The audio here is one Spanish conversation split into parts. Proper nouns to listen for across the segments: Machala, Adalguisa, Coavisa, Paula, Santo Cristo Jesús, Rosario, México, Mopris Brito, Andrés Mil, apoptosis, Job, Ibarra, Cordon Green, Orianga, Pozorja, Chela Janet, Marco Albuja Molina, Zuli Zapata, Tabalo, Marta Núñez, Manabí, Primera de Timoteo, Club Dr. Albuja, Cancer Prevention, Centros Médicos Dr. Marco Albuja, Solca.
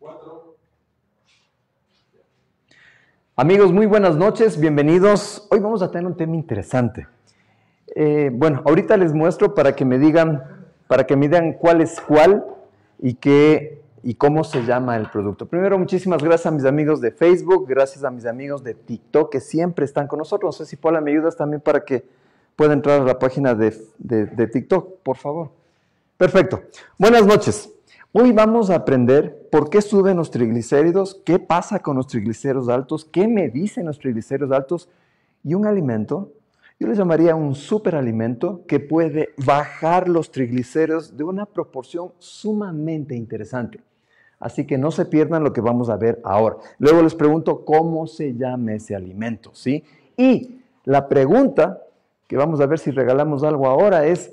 4. Amigos, muy buenas noches, bienvenidos. Hoy vamos a tener un tema interesante. Bueno, ahorita les muestro para que me digan, cuál es cuál y qué y cómo se llama el producto. Primero, muchísimas gracias a mis amigos de Facebook, gracias a mis amigos de TikTok que siempre están con nosotros. No sé si Paula me ayudas también para que pueda entrar a la página de TikTok, por favor. Perfecto. Buenas noches. Hoy vamos a aprender por qué suben los triglicéridos, qué pasa con los triglicéridos altos, qué me dicen los triglicéridos altos y un alimento, yo le llamaría un superalimento que puede bajar los triglicéridos de una proporción sumamente interesante. Así que no se pierdan lo que vamos a ver ahora. Luego les pregunto cómo se llama ese alimento, ¿sí? Y la pregunta que vamos a ver si regalamos algo ahora es,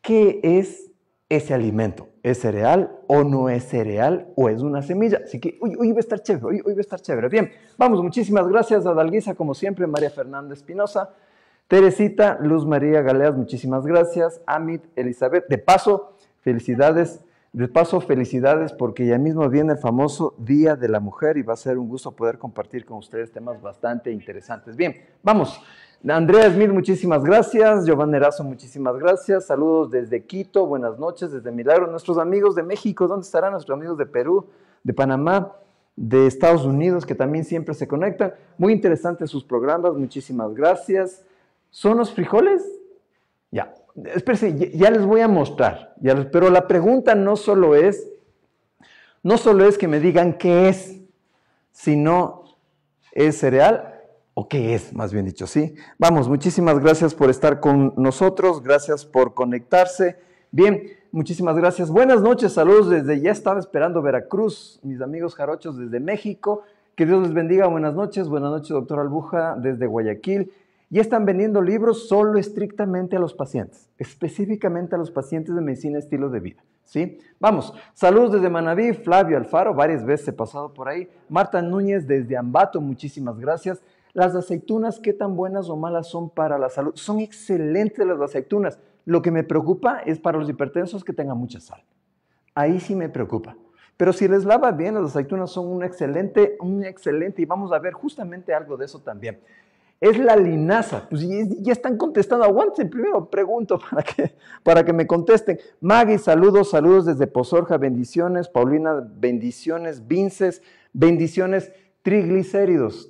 ¿qué es ese alimento? ¿Es cereal o no es cereal o es una semilla? Así que hoy va a estar chévere, hoy va a estar chévere. Bien, vamos, muchísimas gracias a Adalguisa, como siempre, María Fernanda Espinosa, Teresita, Luz María Galeas, muchísimas gracias, Amit, Elizabeth. De paso, felicidades porque ya mismo viene el famoso Día de la Mujer y va a ser un gusto poder compartir con ustedes temas bastante interesantes. Bien, vamos. Andrés Mil, muchísimas gracias. Giovanni Erazo, muchísimas gracias. Saludos desde Quito, buenas noches, desde Milagro. Nuestros amigos de México, ¿dónde estarán? Nuestros amigos de Perú, de Panamá, de Estados Unidos, que también siempre se conectan. Muy interesantes sus programas, muchísimas gracias. ¿Son los frijoles? Ya, espérense, ya les voy a mostrar. Pero la pregunta no solo es que me digan qué es, sino ¿es cereal? ¿O qué es, más bien dicho, sí? Vamos, muchísimas gracias por estar con nosotros, gracias por conectarse. Bien, muchísimas gracias. Buenas noches, saludos desde, ya estaba esperando Veracruz, mis amigos jarochos desde México. Que Dios les bendiga, buenas noches, doctor Albuja, desde Guayaquil. Ya están vendiendo libros solo estrictamente a los pacientes, específicamente a los pacientes de Medicina Estilo de Vida, ¿sí? Vamos, saludos desde Manabí, Flavio Alfaro, varias veces he pasado por ahí. Marta Núñez desde Ambato, muchísimas gracias. Las aceitunas, ¿qué tan buenas o malas son para la salud? Son excelentes las aceitunas. Lo que me preocupa es para los hipertensos que tengan mucha sal. Ahí sí me preocupa. Pero si les lava bien, las aceitunas son un excelente, y vamos a ver justamente algo de eso también. Es la linaza. Pues ya están contestando. Aguanten, primero pregunto para que me contesten. Maggie, saludos desde Pozorja, bendiciones. Paulina, bendiciones. Vinces, bendiciones. Triglicéridos,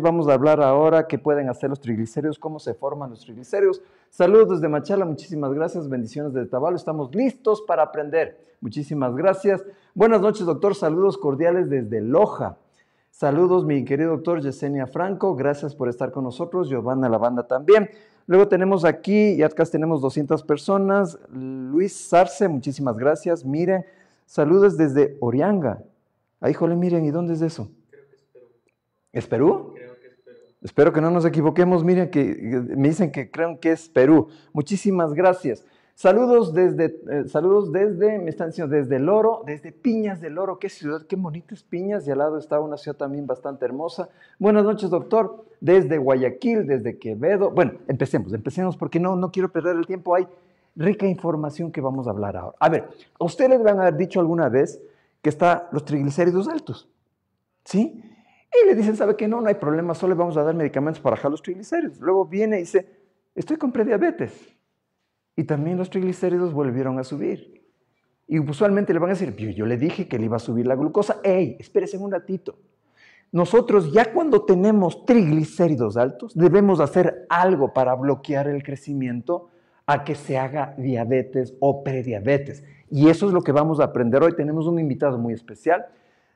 vamos a hablar ahora qué pueden hacer los triglicéridos, cómo se forman los triglicéridos. Saludos desde Machala, muchísimas gracias, bendiciones desde Tabalo, estamos listos para aprender. Muchísimas gracias. Buenas noches, doctor, saludos cordiales desde Loja. Saludos, mi querido doctor Yesenia Franco, gracias por estar con nosotros, Giovanna Lavanda también. Luego tenemos aquí, y acá tenemos 200 personas, Luis Sarce, muchísimas gracias, miren, saludos desde Orianga. Ay, jole, miren, ¿y dónde es eso? ¿Es Perú? Creo que es Perú. Espero que no nos equivoquemos. Miren, que me dicen que creen que es Perú. Muchísimas gracias. Saludos desde, me están diciendo, desde El Oro, desde Piñas del Oro. Qué ciudad, qué bonitas Piñas. Y al lado está una ciudad también bastante hermosa. Buenas noches, doctor. Desde Guayaquil, desde Quevedo. Bueno, empecemos porque no quiero perder el tiempo. Hay rica información que vamos a hablar ahora. A ver, ¿a ustedes les van a haber dicho alguna vez que están los triglicéridos altos? ¿Sí? Y le dicen, ¿sabe qué? No hay problema, solo le vamos a dar medicamentos para bajar los triglicéridos. Luego viene y dice, estoy con prediabetes. Y también los triglicéridos volvieron a subir. Y usualmente le van a decir, yo le dije que le iba a subir la glucosa. ¡Ey, espérese un ratito! Nosotros ya cuando tenemos triglicéridos altos, debemos hacer algo para bloquear el crecimiento a que se haga diabetes o prediabetes. Y eso es lo que vamos a aprender hoy. Tenemos un invitado muy especial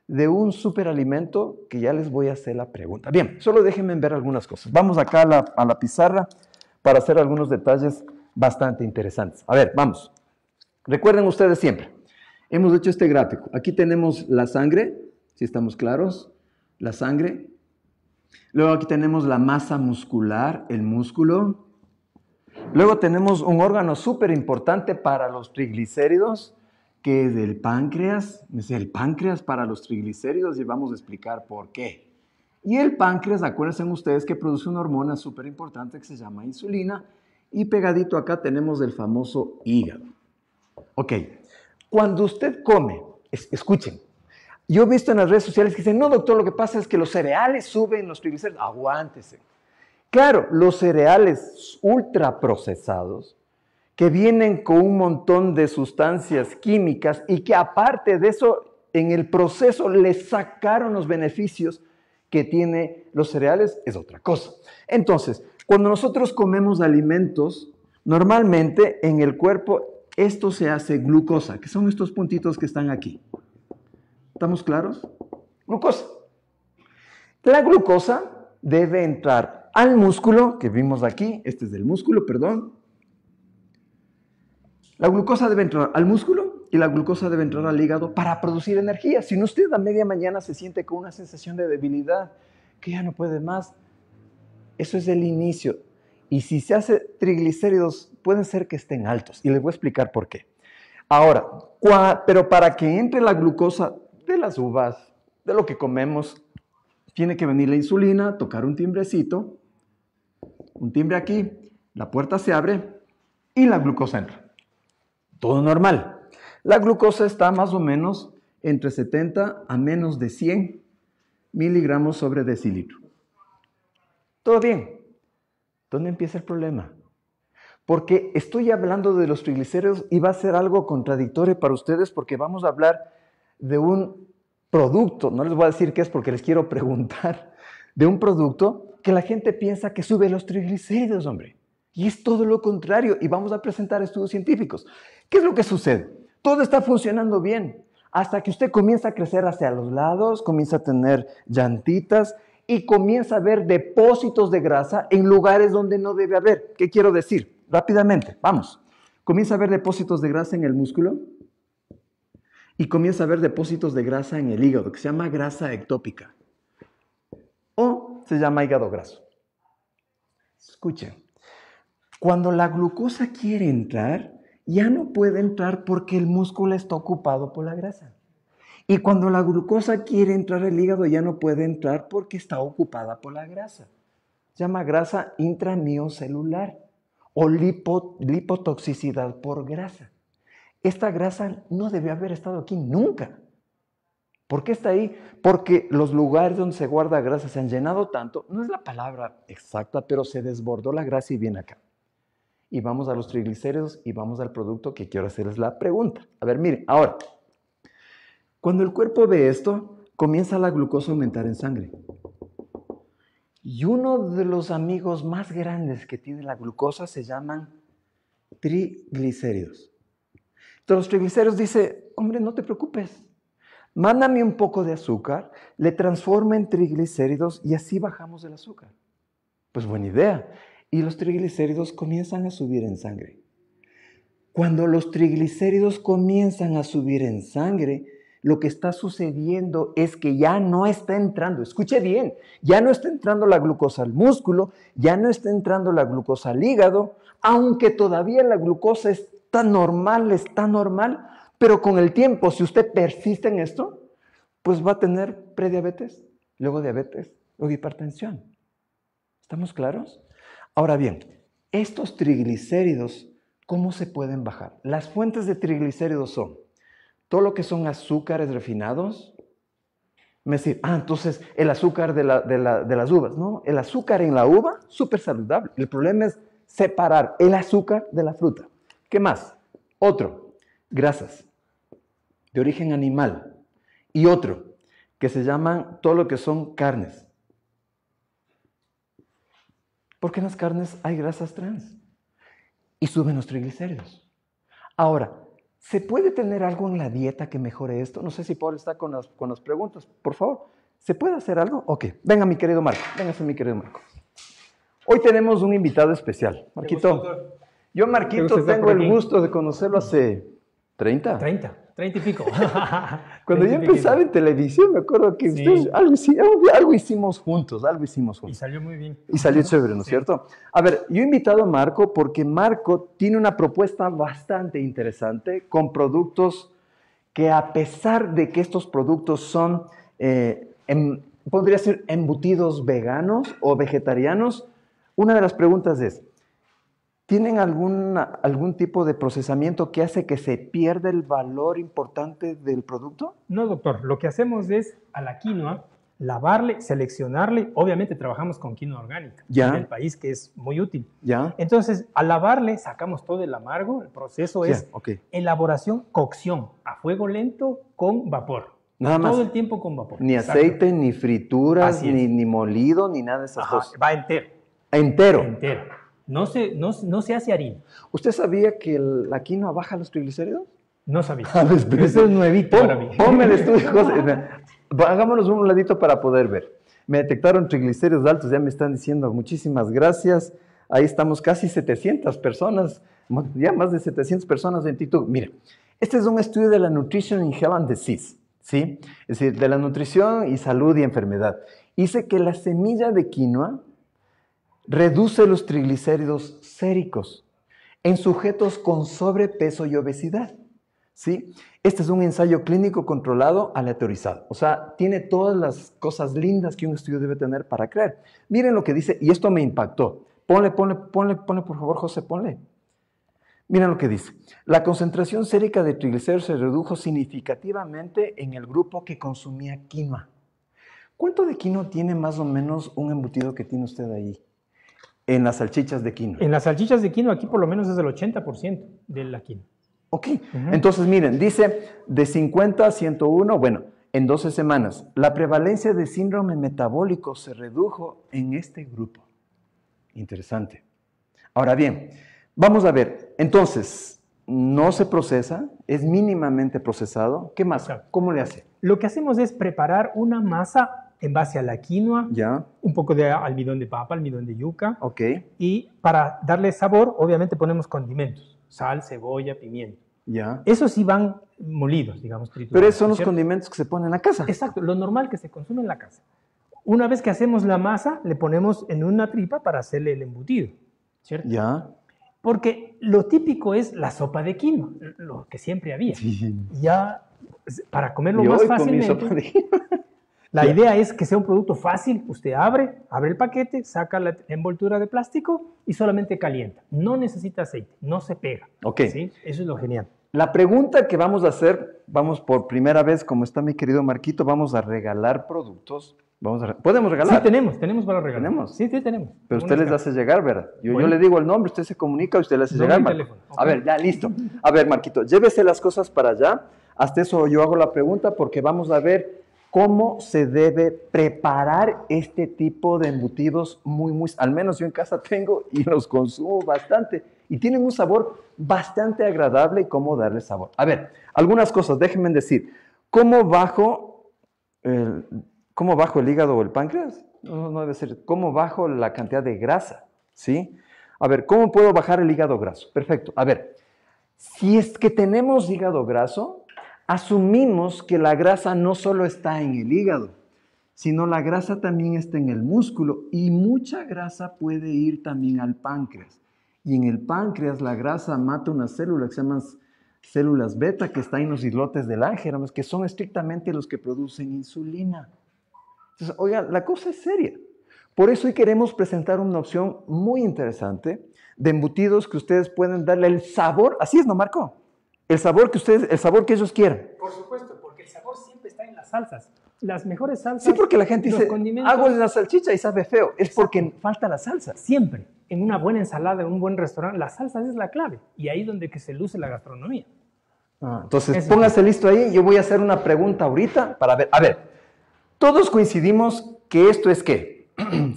de un superalimento que ya les voy a hacer la pregunta. Bien, solo déjenme ver algunas cosas. Vamos acá a la pizarra para hacer algunos detalles bastante interesantes. A ver, vamos. Recuerden ustedes siempre, hemos hecho este gráfico. Aquí tenemos la sangre, si estamos claros, la sangre. Luego aquí tenemos la masa muscular, el músculo. Luego tenemos un órgano súper importante para los triglicéridos, que es el páncreas. Es el páncreas para los triglicéridos y vamos a explicar por qué. Y el páncreas, acuérdense ustedes que produce una hormona súper importante que se llama insulina, y pegadito acá tenemos el famoso hígado. Ok, cuando usted come, escuchen, Yo he visto en las redes sociales que dicen, no, doctor, lo que pasa es que los cereales suben los triglicéridos. Aguántese. Claro, los cereales ultraprocesados que vienen con un montón de sustancias químicas y que aparte de eso, en el proceso le sacaron los beneficios que tiene los cereales, es otra cosa. Entonces, cuando nosotros comemos alimentos, normalmente en el cuerpo esto se hace glucosa, que son estos puntitos que están aquí. ¿Estamos claros? Glucosa. La glucosa debe entrar al músculo, que vimos aquí, este es del músculo, perdón. La glucosa debe entrar al músculo y la glucosa debe entrar al hígado para producir energía. Si no, usted a media mañana se siente con una sensación de debilidad, que ya no puede más. Eso es el inicio. Y si se hace triglicéridos, pueden ser que estén altos. Y les voy a explicar por qué. Ahora, pero para que entre la glucosa de las uvas, de lo que comemos, tiene que venir la insulina, tocar un timbrecito, un timbre aquí, la puerta se abre y la glucosa entra. Todo normal. La glucosa está más o menos entre 70 a menos de 100 miligramos sobre decilitro. Todo bien. ¿Dónde empieza el problema? Porque estoy hablando de los triglicéridos y va a ser algo contradictorio para ustedes porque vamos a hablar de un producto, no les voy a decir qué es porque les quiero preguntar, de un producto que la gente piensa que sube los triglicéridos, hombre. Y es todo lo contrario, y vamos a presentar estudios científicos. ¿Qué es lo que sucede? Todo está funcionando bien, hasta que usted comienza a crecer hacia los lados, comienza a tener llantitas, y comienza a ver depósitos de grasa en lugares donde no debe haber. ¿Qué quiero decir? Rápidamente, vamos. Comienza a ver depósitos de grasa en el músculo, y comienza a ver depósitos de grasa en el hígado, que se llama grasa ectópica, o se llama hígado graso. Escuchen. Cuando la glucosa quiere entrar, ya no puede entrar porque el músculo está ocupado por la grasa. Y cuando la glucosa quiere entrar al hígado, ya no puede entrar porque está ocupada por la grasa. Se llama grasa intramiocelular o lipotoxicidad por grasa. Esta grasa no debe haber estado aquí nunca. ¿Por qué está ahí? Porque los lugares donde se guarda grasa se han llenado tanto, no es la palabra exacta, pero se desbordó la grasa y viene acá. Y vamos a los triglicéridos y vamos al producto que quiero hacerles la pregunta. A ver, miren, ahora. Cuando el cuerpo ve esto, comienza la glucosa a aumentar en sangre. Y uno de los amigos más grandes que tiene la glucosa se llaman triglicéridos. Entonces los triglicéridos dicen, hombre, no te preocupes. Mándame un poco de azúcar, le transformo en triglicéridos y así bajamos el azúcar. Pues buena idea. Y los triglicéridos comienzan a subir en sangre. Cuando los triglicéridos comienzan a subir en sangre, lo que está sucediendo es que ya no está entrando, escuche bien, ya no está entrando la glucosa al músculo, ya no está entrando la glucosa al hígado, aunque todavía la glucosa está normal, pero con el tiempo, si usted persiste en esto, pues va a tener prediabetes, luego diabetes, luego hipertensión. ¿Estamos claros? Ahora bien, estos triglicéridos, ¿cómo se pueden bajar? Las fuentes de triglicéridos son todo lo que son azúcares refinados. Me decir, entonces el azúcar de las uvas. No, el azúcar en la uva, súper saludable. El problema es separar el azúcar de la fruta. ¿Qué más? Otro, grasas de origen animal. Y otro, que se llaman todo lo que son carnes. Porque en las carnes hay grasas trans y suben los triglicéridos. Ahora, ¿se puede tener algo en la dieta que mejore esto? No sé si Paula está con las preguntas. Por favor, ¿se puede hacer algo? Ok, venga mi querido Marco, véngase mi querido Marco. Hoy tenemos un invitado especial. Marquito, yo Marquito tengo el gusto de conocerlo hace 30 y pico. Cuando yo empezaba en televisión, me acuerdo que sí. Ustedes, algo hicimos juntos, Y salió muy bien. Y salió chévere, ¿no es cierto? A ver, yo he invitado a Marco porque Marco tiene una propuesta bastante interesante con productos que a pesar de que estos productos son, podría ser embutidos veganos o vegetarianos, una de las preguntas es, tienen algún tipo de procesamiento que hace que se pierda el valor importante del producto? No, doctor. Lo que hacemos es a la quinoa lavarle, seleccionarle. Obviamente trabajamos con quinoa orgánica en el país, que es muy útil. Entonces, al lavarle sacamos todo el amargo. El proceso es elaboración, cocción a fuego lento con vapor. Nada más. Todo el tiempo con vapor. Ni aceite, ni frituras, ni molido, ni nada de esas cosas. Va entero. Entero. Entero. No se hace harina. ¿Usted sabía que la quinoa baja los triglicéridos? No sabía. Eso es nuevito para mí. Ponme el estudio. Hagámonos un ladito para poder ver. Me detectaron triglicéridos altos, ya me están diciendo muchísimas gracias. Ahí estamos casi 700 personas, ya más de 700 personas en TikTok. Mira, este es un estudio de la Nutrition in Health and Disease, ¿sí? Es decir, de la nutrición y salud y enfermedad. Dice que la semilla de quinoa reduce los triglicéridos séricos en sujetos con sobrepeso y obesidad, ¿sí? Este es un ensayo clínico controlado aleatorizado. O sea, tiene todas las cosas lindas que un estudio debe tener para creer. Miren lo que dice, y esto me impactó. Ponle, por favor, José, ponle. Miren lo que dice. La concentración sérica de triglicéridos se redujo significativamente en el grupo que consumía quinoa. ¿Cuánto de quinoa tiene más o menos un embutido que tiene usted ahí? En las salchichas de quinoa. En las salchichas de quinoa, aquí por lo menos es el 80% de la quinoa. Ok. Entonces, miren, dice de 50 a 101, bueno, en 12 semanas, la prevalencia de síndrome metabólico se redujo en este grupo. Interesante. Ahora bien, vamos a ver. Entonces, no se procesa, es mínimamente procesado. ¿Qué más? Claro. ¿Cómo le hace? Lo que hacemos es preparar una masa en base a la quinoa, un poco de almidón de papa, almidón de yuca. Y para darle sabor, obviamente ponemos condimentos, sal, cebolla, pimiento. Esos sí van molidos, digamos, triturados. Pero esos son los condimentos que se ponen en la casa. Exacto, lo normal que se consume en la casa. Una vez que hacemos la masa, le ponemos en una tripa para hacerle el embutido, ¿cierto? Porque lo típico es la sopa de quinoa, lo que siempre había. Para comerlo más fácilmente. Comí sopa de quinoa. La idea es que sea un producto fácil. Usted abre el paquete, saca la envoltura de plástico y solamente calienta. No necesita aceite, no se pega. ¿Sí? Eso es lo genial. La pregunta que vamos a hacer, vamos por primera vez, como está mi querido Marquito, vamos a regalar productos. ¿Podemos regalar? Sí, tenemos para regalar. ¿Tenemos? Sí, tenemos. Pero usted les hace llegar, ¿verdad? Yo le digo el nombre, usted se comunica, usted le hace llegar. A ver, ya listo. A ver, Marquito, llévese las cosas para allá. Hasta eso yo hago la pregunta porque vamos a ver cómo se debe preparar este tipo de embutidos muy, al menos yo en casa tengo y los consumo bastante. Y tienen un sabor bastante agradable y cómo darle sabor. A ver, algunas cosas, déjenme decir. ¿Cómo bajo el hígado o el páncreas? No debe ser. ¿Cómo bajo la cantidad de grasa? ¿Sí? A ver, ¿cómo puedo bajar el hígado graso? Perfecto. A ver, si es que tenemos hígado graso, asumimos que la grasa no solo está en el hígado, sino la grasa también está en el músculo y mucha grasa puede ir también al páncreas. Y en el páncreas la grasa mata unas células que se llaman células beta, que están en los islotes del ángel, que son estrictamente los que producen insulina. Entonces, oiga, la cosa es seria. Por eso hoy queremos presentar una opción muy interesante de embutidos que ustedes pueden darle el sabor. Así es, ¿no, Marco? El sabor que ellos quieran. Por supuesto, porque el sabor siempre está en las salsas. Las mejores salsas. Sí, porque la gente dice, hago la salchicha y sabe feo. Es porque falta la salsa. Siempre. En una buena ensalada, en un buen restaurante, la salsa es la clave. Y ahí es donde que se luce la gastronomía. Entonces, póngase listo ahí. Yo voy a hacer una pregunta ahorita para ver. A ver, todos coincidimos que esto es ¿qué?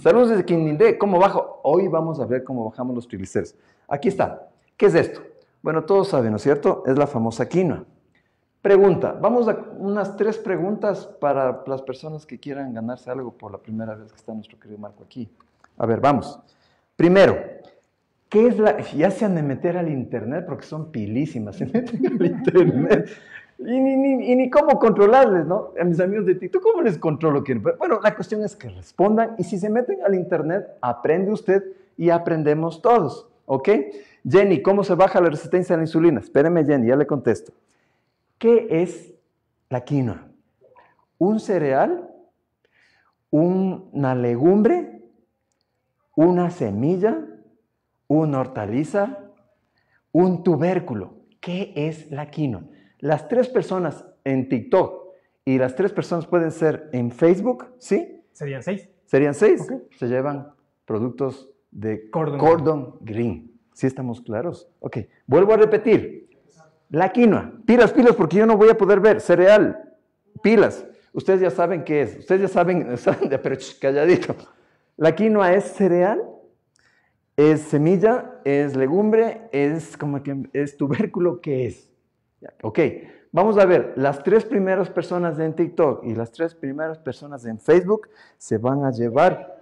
Saludos desde Quindé. ¿Cómo bajo? Hoy vamos a ver cómo bajamos los triglicéridos. Aquí está. ¿Qué es esto? Bueno, todos saben, ¿no es cierto? Es la famosa quinoa. Pregunta, vamos a unas 3 preguntas para las personas que quieran ganarse algo por la primera vez que está nuestro querido Marco aquí. A ver, vamos. Primero, ¿qué es la...? Ya se han de meter al internet porque son pilísimas, se meten al internet. Y ni cómo controlarles, ¿no? A mis amigos de TikTok, ¿cómo les controlo? Bueno, la cuestión es que respondan y si se meten al internet, aprende usted y aprendemos todos. ¿Ok? Jenny, ¿cómo se baja la resistencia a la insulina? Espéreme, Jenny, ya le contesto. ¿Qué es la quinoa? ¿Un cereal? ¿Una legumbre? ¿Una semilla? una hortaliza, un tubérculo. ¿Qué es la quinoa? Las tres personas en TikTok y las tres personas pueden ser en Facebook, ¿sí? Serían seis. Serían seis. Okay. Se llevan productos de Cordon Green. ¿Sí estamos claros? Ok. Vuelvo a repetir. La quinoa. Pilas, pilas, porque yo no voy a poder ver. Cereal. Pilas. Ustedes ya saben qué es. Ustedes ya saben, pero calladito. La quinoa es cereal, es semilla, es legumbre, es como que es tubérculo, ¿qué es? Ok, vamos a ver, las tres primeras personas en TikTok y las tres primeras personas en Facebook se van a llevar.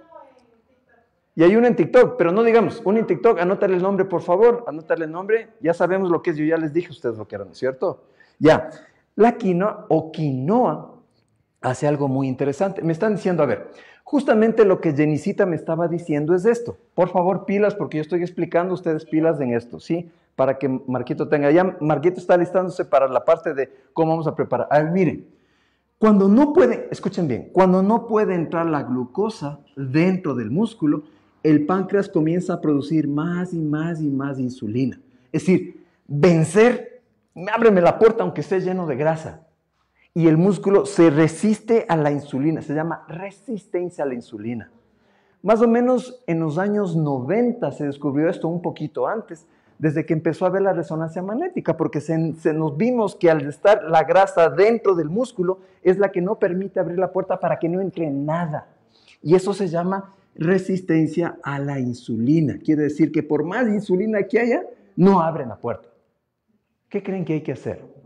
Y hay una en TikTok, pero no digamos, una en TikTok, anótale el nombre, por favor, anótale el nombre, ya sabemos lo que es, yo ya les dije, ustedes lo que eran, ¿cierto? Ya, la quinoa o quinoa hace algo muy interesante. Me están diciendo, a ver, justamente lo que Jenicita me estaba diciendo es esto. Por favor, pilas, porque yo estoy explicando a ustedes pilas en esto, ¿sí? Para que Marquito tenga. Ya Marquito está listándose para la parte de cómo vamos a preparar. A ver, miren, cuando no puede, escuchen bien, cuando no puede entrar la glucosa dentro del músculo, el páncreas comienza a producir más y más y más insulina. Es decir, vencer, ábreme la puerta aunque esté lleno de grasa. Y el músculo se resiste a la insulina, se llama resistencia a la insulina. Más o menos en los años 90 se descubrió esto, un poquito antes, desde que empezó a ver la resonancia magnética, porque se nos vimos que al estar la grasa dentro del músculo es la que no permite abrir la puerta para que no entre nada. Y eso se llama resistencia a la insulina. Quiere decir que por más insulina que haya, no abren la puerta. ¿Qué creen que hay que hacer?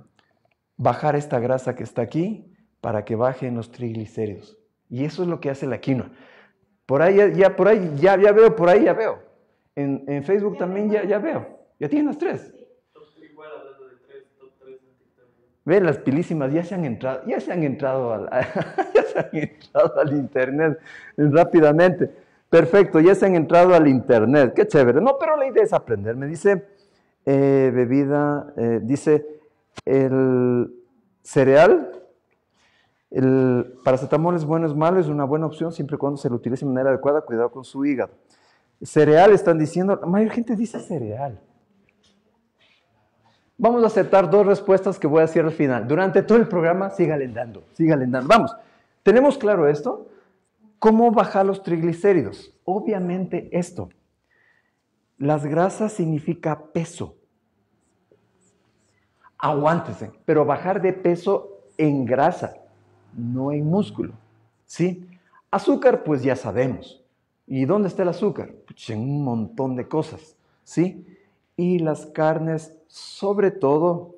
Bajar esta grasa que está aquí para que bajen los triglicéridos. Y eso es lo que hace la quinoa. Por ahí ya veo. En Facebook también ya veo. Ya tienen las tres. Ve, las pilísimas ya se han entrado al internet rápidamente. Perfecto, ya se han entrado al internet. Qué chévere. No, pero la idea es aprender. Me dice, dice... El cereal, el paracetamol es bueno, es malo, es una buena opción siempre y cuando se lo utilice de manera adecuada, cuidado con su hígado. Cereal, están diciendo, la mayor gente dice cereal. Vamos a aceptar dos respuestas que voy a decir al final. Durante todo el programa, sígale dando. Vamos, ¿tenemos claro esto? ¿Cómo bajar los triglicéridos? Obviamente esto. Las grasas significa peso. Aguántense, pero bajar de peso en grasa, no en músculo, ¿sí? Azúcar, pues ya sabemos. ¿Y dónde está el azúcar? Pues en un montón de cosas, ¿sí? Y las carnes, sobre todo,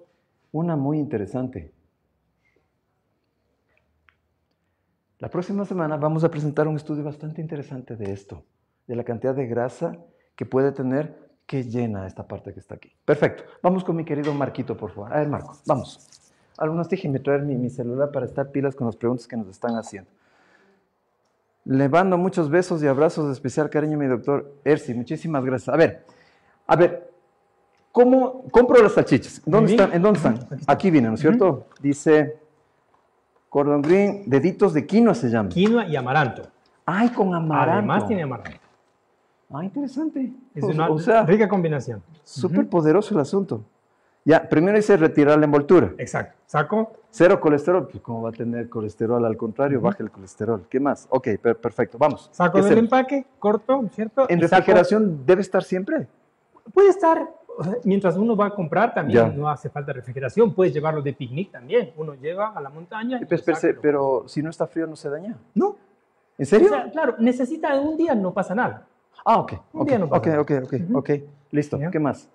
una muy interesante. La próxima semana vamos a presentar un estudio bastante interesante de esto, de la cantidad de grasa que puede tener que llena esta parte que está aquí. Perfecto. Vamos con mi querido Marquito, por favor. A ver, Marco, vamos. Algunos déjenme traer mi celular para estar pilas con las preguntas que nos están haciendo. Le mando muchos besos y abrazos de especial cariño a mi doctor Ersi. Muchísimas gracias. A ver, ¿cómo compro las salchichas? ¿Dónde están? Aquí vienen, ¿no es cierto? Dice Cordon Green, deditos de quinoa se llama. Quinoa y amaranto. Ay, con amaranto. Además tiene amaranto. Ah, interesante. Es una rica combinación. Súper poderoso el asunto. Ya, primero dice retirar la envoltura. Exacto. Saco. Cero colesterol. Pues, ¿cómo va a tener colesterol? Al contrario, baja el colesterol. ¿Qué más? Ok, perfecto. Vamos. Saco del empaque, corto, ¿cierto? ¿En refrigeración debe estar siempre? Puede estar. Mientras uno va a comprar también, no hace falta refrigeración. Puedes llevarlo de picnic también. Uno lleva a la montaña. Pero si no está frío, ¿no se daña? No. ¿En serio? O sea, claro, necesita un día, no pasa nada. Ah, ok. Ok. Listo. ¿Ya? ¿Qué más?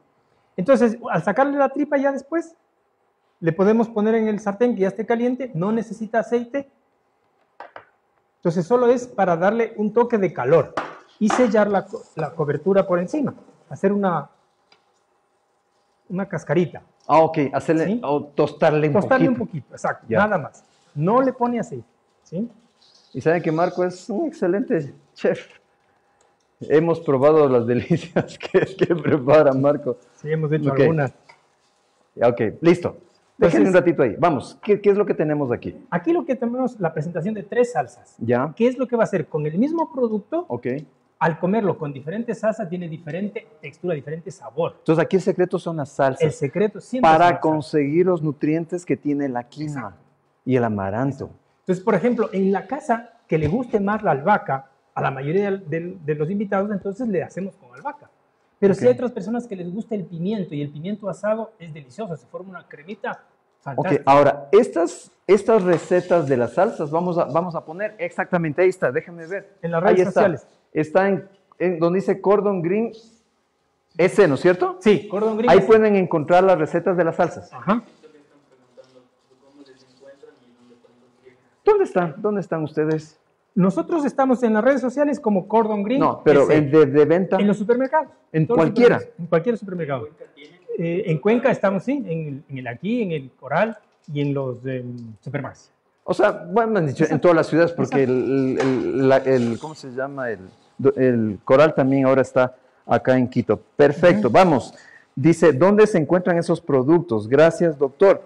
Entonces, al sacarle la tripa ya después, le podemos poner en el sartén que ya esté caliente, no necesita aceite. Entonces, solo es para darle un toque de calor y sellar la cobertura por encima. Hacer una cascarita. Ah, ok. Hacerle, ¿sí? O tostarle un poquito, exacto. Ya. Nada más. No le pone aceite, ¿sí? Y saben que Marco es un excelente chef. Hemos probado las delicias que prepara Marco. Sí, hemos hecho algunas. Ok, listo. Déjenme un ratito ahí. Vamos, ¿qué es lo que tenemos aquí? Aquí lo que tenemos, la presentación de tres salsas. ¿Ya? ¿Qué es lo que va a hacer? Con el mismo producto, al comerlo con diferentes salsas tiene diferente textura, diferente sabor. Entonces aquí el secreto son las salsas. El secreto siempre para conseguir los nutrientes que tiene la quinoa. Exacto. Y el amaranto. Exacto. Entonces, por ejemplo, en la casa que le guste más la albahaca, a la mayoría de los invitados, entonces le hacemos con albahaca. Pero okay, sí hay otras personas que les gusta el pimiento, y el pimiento asado es delicioso, se forma una cremita fantástica. Ok, ahora, estas recetas de las salsas, vamos a poner exactamente ahí está, déjenme ver. En las redes sociales. Está en donde dice Cordon Green S, ¿no es cierto? Sí, Cordon Green. Ahí pueden encontrar las recetas de las salsas. Ajá. ¿Dónde están ustedes? Nosotros estamos en las redes sociales como Cordon Green. No, pero el de venta. En los supermercados. En cualquiera. En cualquier supermercado. En Cuenca estamos, sí, en el Aquí, en el Coral y en los supermercados. O sea, bueno, han dicho, en todas las ciudades, porque el ¿cómo se llama? El Coral también ahora está acá en Quito. Perfecto, vamos. Dice, ¿dónde se encuentran esos productos? Gracias, doctor.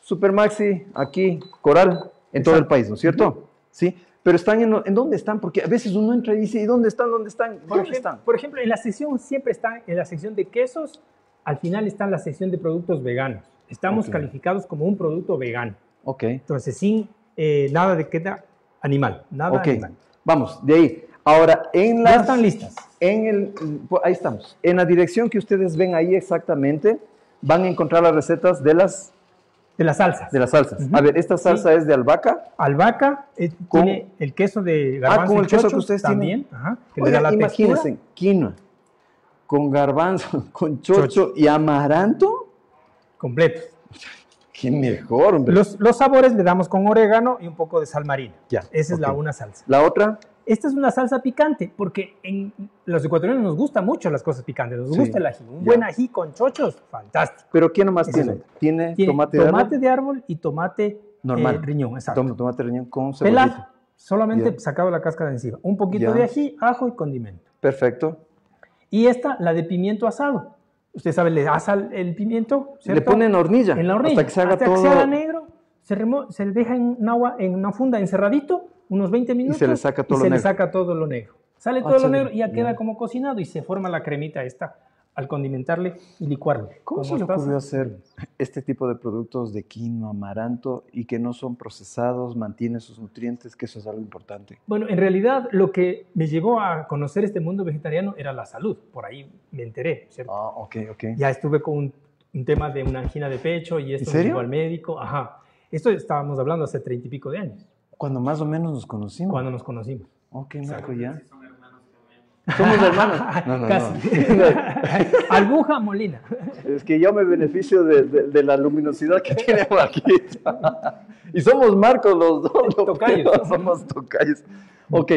Supermaxi, aquí, Coral, en todo el país, ¿no es cierto? Sí. Pero están ¿en dónde están? Porque a veces uno entra y dice, ¿y dónde están? ¿Dónde están? Por ejemplo, en la sección siempre están, en la sección de quesos, al final está la sección de productos veganos. Estamos calificados como un producto vegano. Ok. Entonces, sin nada de queda animal, nada animal. Vamos, de ahí. Ahora, ya están listas. Ahí estamos. En la dirección que ustedes ven ahí exactamente, van a encontrar las recetas de las... De las salsas. De las salsas. A ver, esta salsa es de albahaca. Albahaca, tiene el queso de garbanzo. Ah, con el queso que ustedes también tienen. Ajá, que le da la imagínense, quinoa, con garbanzo, con chocho y amaranto. Completo. Qué mejor, hombre. Los sabores le damos con orégano y un poco de sal marina. Ya, esa es una salsa. ¿La otra? Esta es una salsa picante, porque en los ecuatorianos nos gustan mucho las cosas picantes, nos gusta el ají. Un buen ají con chochos, fantástico. ¿Pero qué nomás tiene? Tiene tomate de árbol. Tomate de árbol y tomate normal. Riñón, exacto. Tomate riñón con cebollita. Pelado, solamente sacado la cáscara de encima. Un poquito de ají, ajo y condimento. Perfecto. Y esta, la de pimiento asado. Usted sabe, le asa el pimiento, ¿cierto? Le ponen hornilla. En la hornilla. Hasta que se haga todo. Hasta que se haga negro, se le deja en agua, en una funda, encerradito, unos 20 minutos y se le saca todo, lo, negro. Saca todo lo negro. Sale todo lo negro y ya queda como cocinado y se forma la cremita esta al condimentarle y licuarle. ¿Cómo se le ocurrió hacer este tipo de productos de quinoa, amaranto y que no son procesados, mantiene sus nutrientes, que eso es algo importante? Bueno, en realidad lo que me llevó a conocer este mundo vegetariano era la salud. Por ahí me enteré, ¿cierto? Ah, ok. Ya estuve con un tema de una angina de pecho y esto me llevó al médico. Ajá. Esto estábamos hablando hace 30 y pico de años. Cuando más o menos nos conocimos. Cuando nos conocimos. Ok, Marco, ya. Somos hermanos. No, casi. No. Albuja Molina. Es que yo me beneficio de la luminosidad que tiene aquí. Y somos Marcos los dos. Tocayos. Somos tocayos. Ok.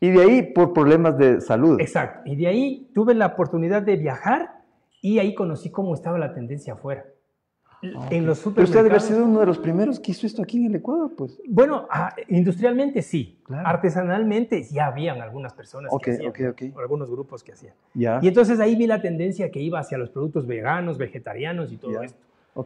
Y de ahí por problemas de salud. Exacto. Y de ahí tuve la oportunidad de viajar y ahí conocí cómo estaba la tendencia afuera. En los supermercados. Pero usted debe haber sido uno de los primeros que hizo esto aquí en el Ecuador, pues. Bueno, industrialmente sí. Claro. Artesanalmente ya habían algunas personas que hacían, o algunos grupos que hacían. Y entonces ahí vi la tendencia que iba hacia los productos veganos, vegetarianos y todo esto.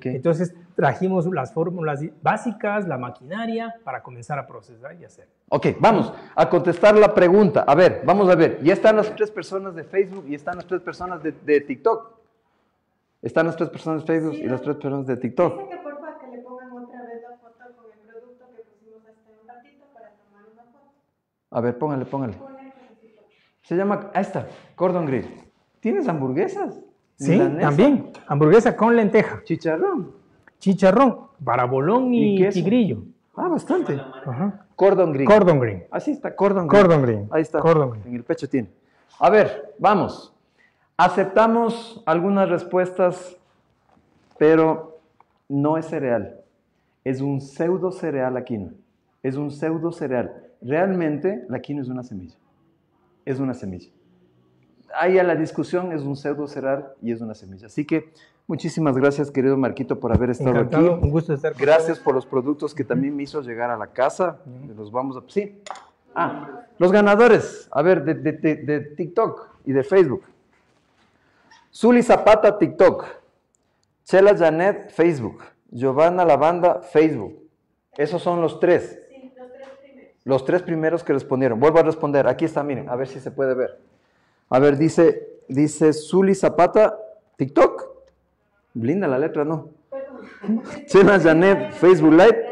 Entonces trajimos las fórmulas básicas, la maquinaria, para comenzar a procesar y hacer. Ok, vamos a contestar la pregunta. A ver, vamos a ver. Ya están las tres personas de Facebook y están las tres personas de TikTok. Están las tres personas de Facebook y las tres personas de TikTok. Dice que por favor que le pongan otra vez la foto con el producto que pusimos hasta un ratito para tomar una foto. A ver, póngale. Se llama, ahí está, Cordon Green. ¿Tienes hamburguesas? Sí, milanesa. También. Hamburguesa con lenteja. Chicharrón, barabolón y grillo. Ah, bastante. Ajá. Cordon Green. Así está, Cordon Green. Ahí está, Cordon Green. En el pecho tiene. A ver, vamos. Aceptamos algunas respuestas, pero no es cereal. Es un pseudo cereal la quinoa. Es un pseudo cereal. Realmente la quinoa es una semilla. Es una semilla. Ahí a la discusión es un pseudo cereal y es una semilla. Así que muchísimas gracias, querido Marquito, por haber estado aquí. Un gusto estar con ustedes. Gracias por los productos que también me hizo llegar a la casa. Los vamos a... Sí. Ah, los ganadores. A ver, de TikTok y de Facebook. Zuli Zapata, TikTok. Chela Janet, Facebook. Giovanna Lavanda, Facebook. Esos son los tres. Sí, los tres primeros. Los tres primeros que respondieron. Vuelvo a responder. Aquí está, miren, a ver si se puede ver. A ver, dice Zuli Zapata, TikTok. Linda la letra, ¿no? Chema Janet, Facebook Live.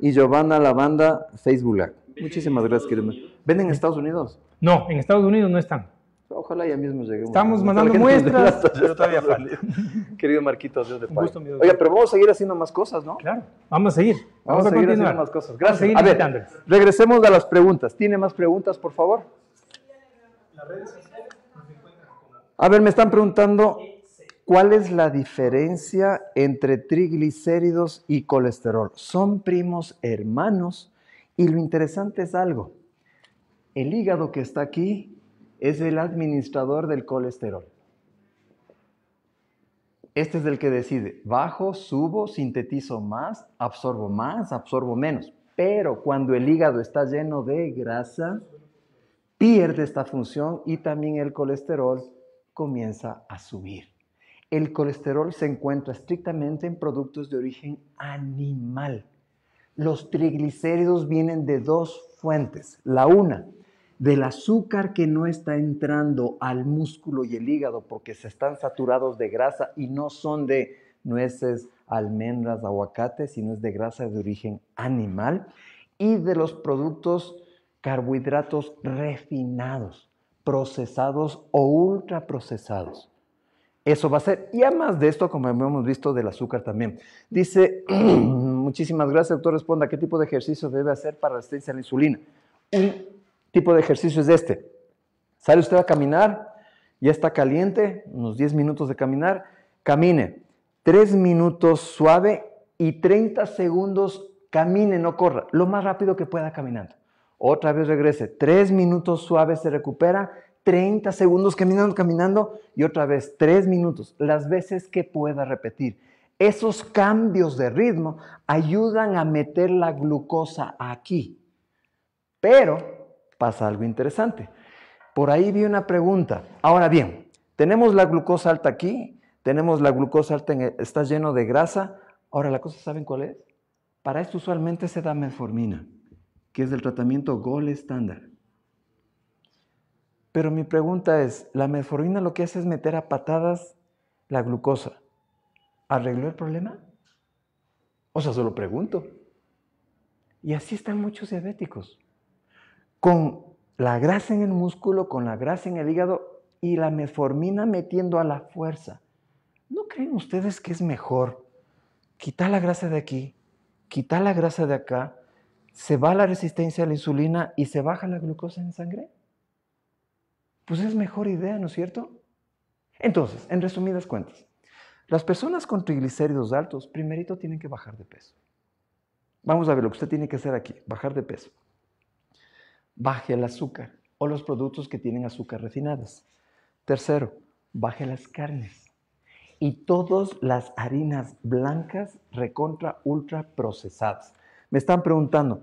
Y Giovanna Lavanda, Facebook Live. Muchísimas gracias, querido. ¿Venden en Estados Unidos? No, en Estados Unidos no están. Ojalá ya mismo lleguemos. Estamos mandando muestras. Yo todavía fallo. Querido Marquitos, Dios de paz. Oiga, pero vamos a seguir haciendo más cosas, ¿no? Claro, vamos a seguir. Vamos a seguir haciendo más cosas. Gracias. A ver, regresemos a las preguntas. ¿Tiene más preguntas, por favor? A ver, me están preguntando, ¿cuál es la diferencia entre triglicéridos y colesterol? Son primos hermanos y lo interesante es algo. El hígado que está aquí es el administrador del colesterol. Este es el que decide, bajo, subo, sintetizo más, absorbo menos. Pero cuando el hígado está lleno de grasa, pierde esta función y también el colesterol comienza a subir. El colesterol se encuentra estrictamente en productos de origen animal. Los triglicéridos vienen de dos fuentes. La una, del azúcar que no está entrando al músculo y el hígado porque se están saturados de grasa y no son de nueces, almendras, aguacates, sino es de grasa de origen animal. Y de los productos carbohidratos refinados, procesados o ultraprocesados. Eso va a ser, y además de esto, como hemos visto, del azúcar también. Dice, muchísimas gracias, doctor, responda, ¿qué tipo de ejercicio debe hacer para resistencia a la insulina? Un tipo de ejercicio es este. Sale usted a caminar, ya está caliente, unos 10 minutos de caminar, camine 3 minutos suave y 30 segundos camine, no corra, lo más rápido que pueda caminando. Otra vez regrese, 3 minutos suave, se recupera, 30 segundos caminando, caminando y otra vez 3 minutos, las veces que pueda repetir. Esos cambios de ritmo ayudan a meter la glucosa aquí. Pero pasa algo interesante. Por ahí vi una pregunta. Ahora bien, tenemos la glucosa alta aquí, tenemos la glucosa alta, está lleno de grasa. Ahora la cosa, ¿saben cuál es? Para esto usualmente se da metformina, que es el tratamiento gold estándar. Pero mi pregunta es, la metformina lo que hace es meter a patadas la glucosa. ¿Arregló el problema? O sea, se lo pregunto. Y así están muchos diabéticos. Con la grasa en el músculo, con la grasa en el hígado y la metformina metiendo a la fuerza. ¿No creen ustedes que es mejor quitar la grasa de aquí, quitar la grasa de acá, se va la resistencia a la insulina y se baja la glucosa en sangre? Pues es mejor idea, ¿no es cierto? Entonces, en resumidas cuentas, las personas con triglicéridos altos, primerito tienen que bajar de peso. Vamos a ver lo que usted tiene que hacer aquí, bajar de peso. Baje el azúcar o los productos que tienen azúcar refinadas. Tercero, baje las carnes y todas las harinas blancas recontra ultra procesadas. Me están preguntando,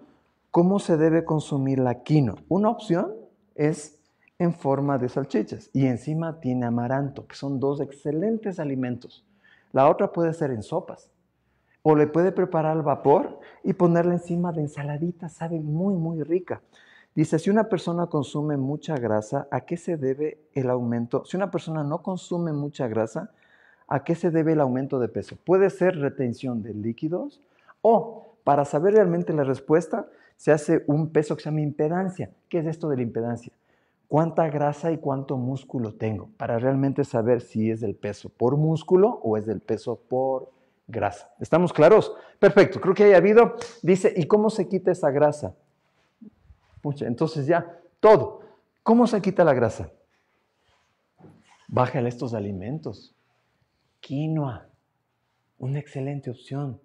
¿cómo se debe consumir la quinoa? Una opción es en forma de salchichas y encima tiene amaranto, que son dos excelentes alimentos. La otra puede ser en sopas o le puede preparar al vapor y ponerla encima de ensaladita, sabe muy muy rica. Dice, si una persona consume mucha grasa, ¿a qué se debe el aumento? Si una persona no consume mucha grasa, ¿a qué se debe el aumento de peso? Puede ser retención de líquidos o, para saber realmente la respuesta, se hace un peso que se llama impedancia. ¿Qué es esto de la impedancia? ¿Cuánta grasa y cuánto músculo tengo? Para realmente saber si es el peso por músculo o es el peso por grasa. ¿Estamos claros? Perfecto, creo que haya habido. Dice, ¿y cómo se quita esa grasa? Pucha, entonces ya, todo. ¿Cómo se quita la grasa? Bájale estos alimentos. Quinoa, una excelente opción.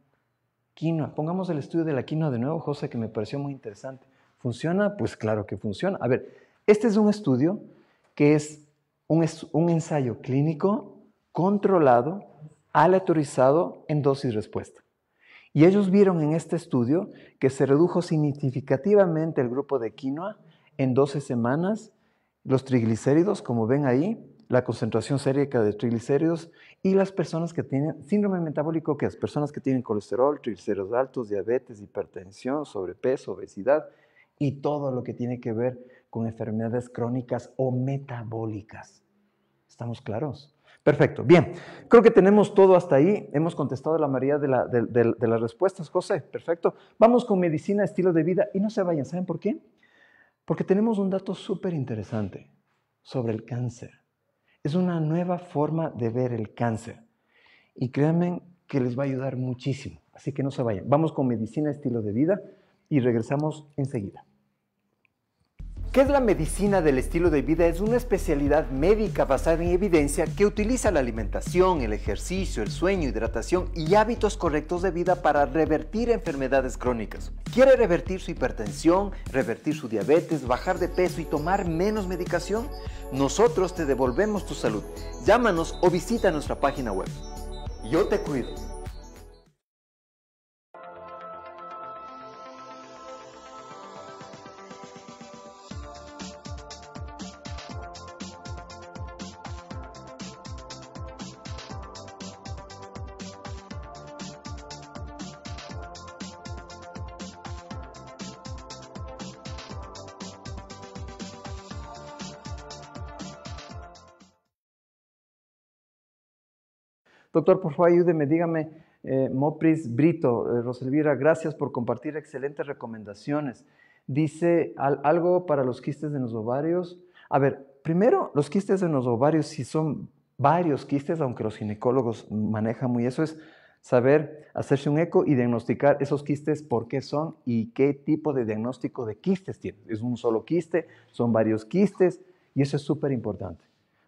Quinoa, pongamos el estudio de la quinoa de nuevo, José, que me pareció muy interesante. ¿Funciona? Pues claro que funciona. A ver, este es un estudio que es un ensayo clínico controlado, aleatorizado en dosis-respuesta. Y ellos vieron en este estudio que se redujo significativamente el grupo de quinoa en 12 semanas, los triglicéridos, como ven ahí, la concentración sérica de triglicéridos y las personas que tienen síndrome metabólico, que es personas que tienen colesterol, triglicéridos altos, diabetes, hipertensión, sobrepeso, obesidad y todo lo que tiene que ver con enfermedades crónicas o metabólicas. ¿Estamos claros? Perfecto. Bien, creo que tenemos todo hasta ahí. Hemos contestado la mayoría de las respuestas, José. Perfecto. Vamos con medicina, estilo de vida. Y no se vayan, ¿saben por qué? Porque tenemos un dato súper interesante sobre el cáncer. Es una nueva forma de ver el cáncer. Y créanme que les va a ayudar muchísimo. Así que no se vayan. Vamos con medicina, estilo de vida y regresamos enseguida. ¿Qué es la medicina del estilo de vida? Es una especialidad médica basada en evidencia que utiliza la alimentación, el ejercicio, el sueño, hidratación y hábitos correctos de vida para revertir enfermedades crónicas. ¿Quiere revertir su hipertensión, revertir su diabetes, bajar de peso y tomar menos medicación? Nosotros te devolvemos tu salud. Llámanos o visita nuestra página web. Yo te cuido. Doctor, por favor, ayúdeme, dígame, Mopris Brito, Roselvira, gracias por compartir excelentes recomendaciones. Dice algo para los quistes en los ovarios. A ver, primero, los quistes en los ovarios, si son varios quistes, aunque los ginecólogos manejan muy eso, es saber hacerse un eco y diagnosticar esos quistes, por qué son y qué tipo de diagnóstico de quistes tienen. ¿Es un solo quiste? ¿Son varios quistes? Y eso es súper importante.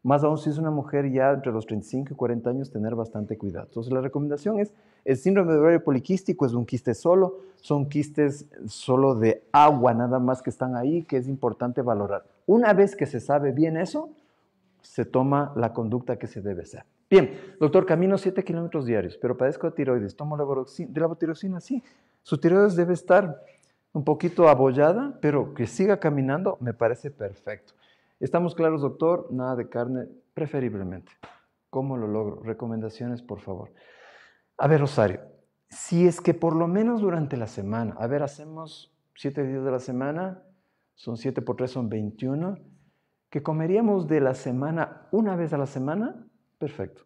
Más aún si es una mujer ya entre los 35 y 40 años, tener bastante cuidado. Entonces la recomendación es, el síndrome de ovario poliquístico es un quiste solo, son quistes solo de agua nada más que están ahí, que es importante valorar. Una vez que se sabe bien eso, se toma la conducta que se debe hacer. Bien, doctor, camino 7 kilómetros diarios, pero padezco de tiroides, tomo levotiroxina, sí. Su tiroides debe estar un poquito abollada, pero que siga caminando me parece perfecto. ¿Estamos claros, doctor? Nada de carne, preferiblemente. ¿Cómo lo logro? Recomendaciones, por favor. A ver, Rosario, si es que por lo menos durante la semana, a ver, hacemos 7 días de la semana, son 7 por 3, son 21, que comeríamos de la semana una vez a la semana, perfecto.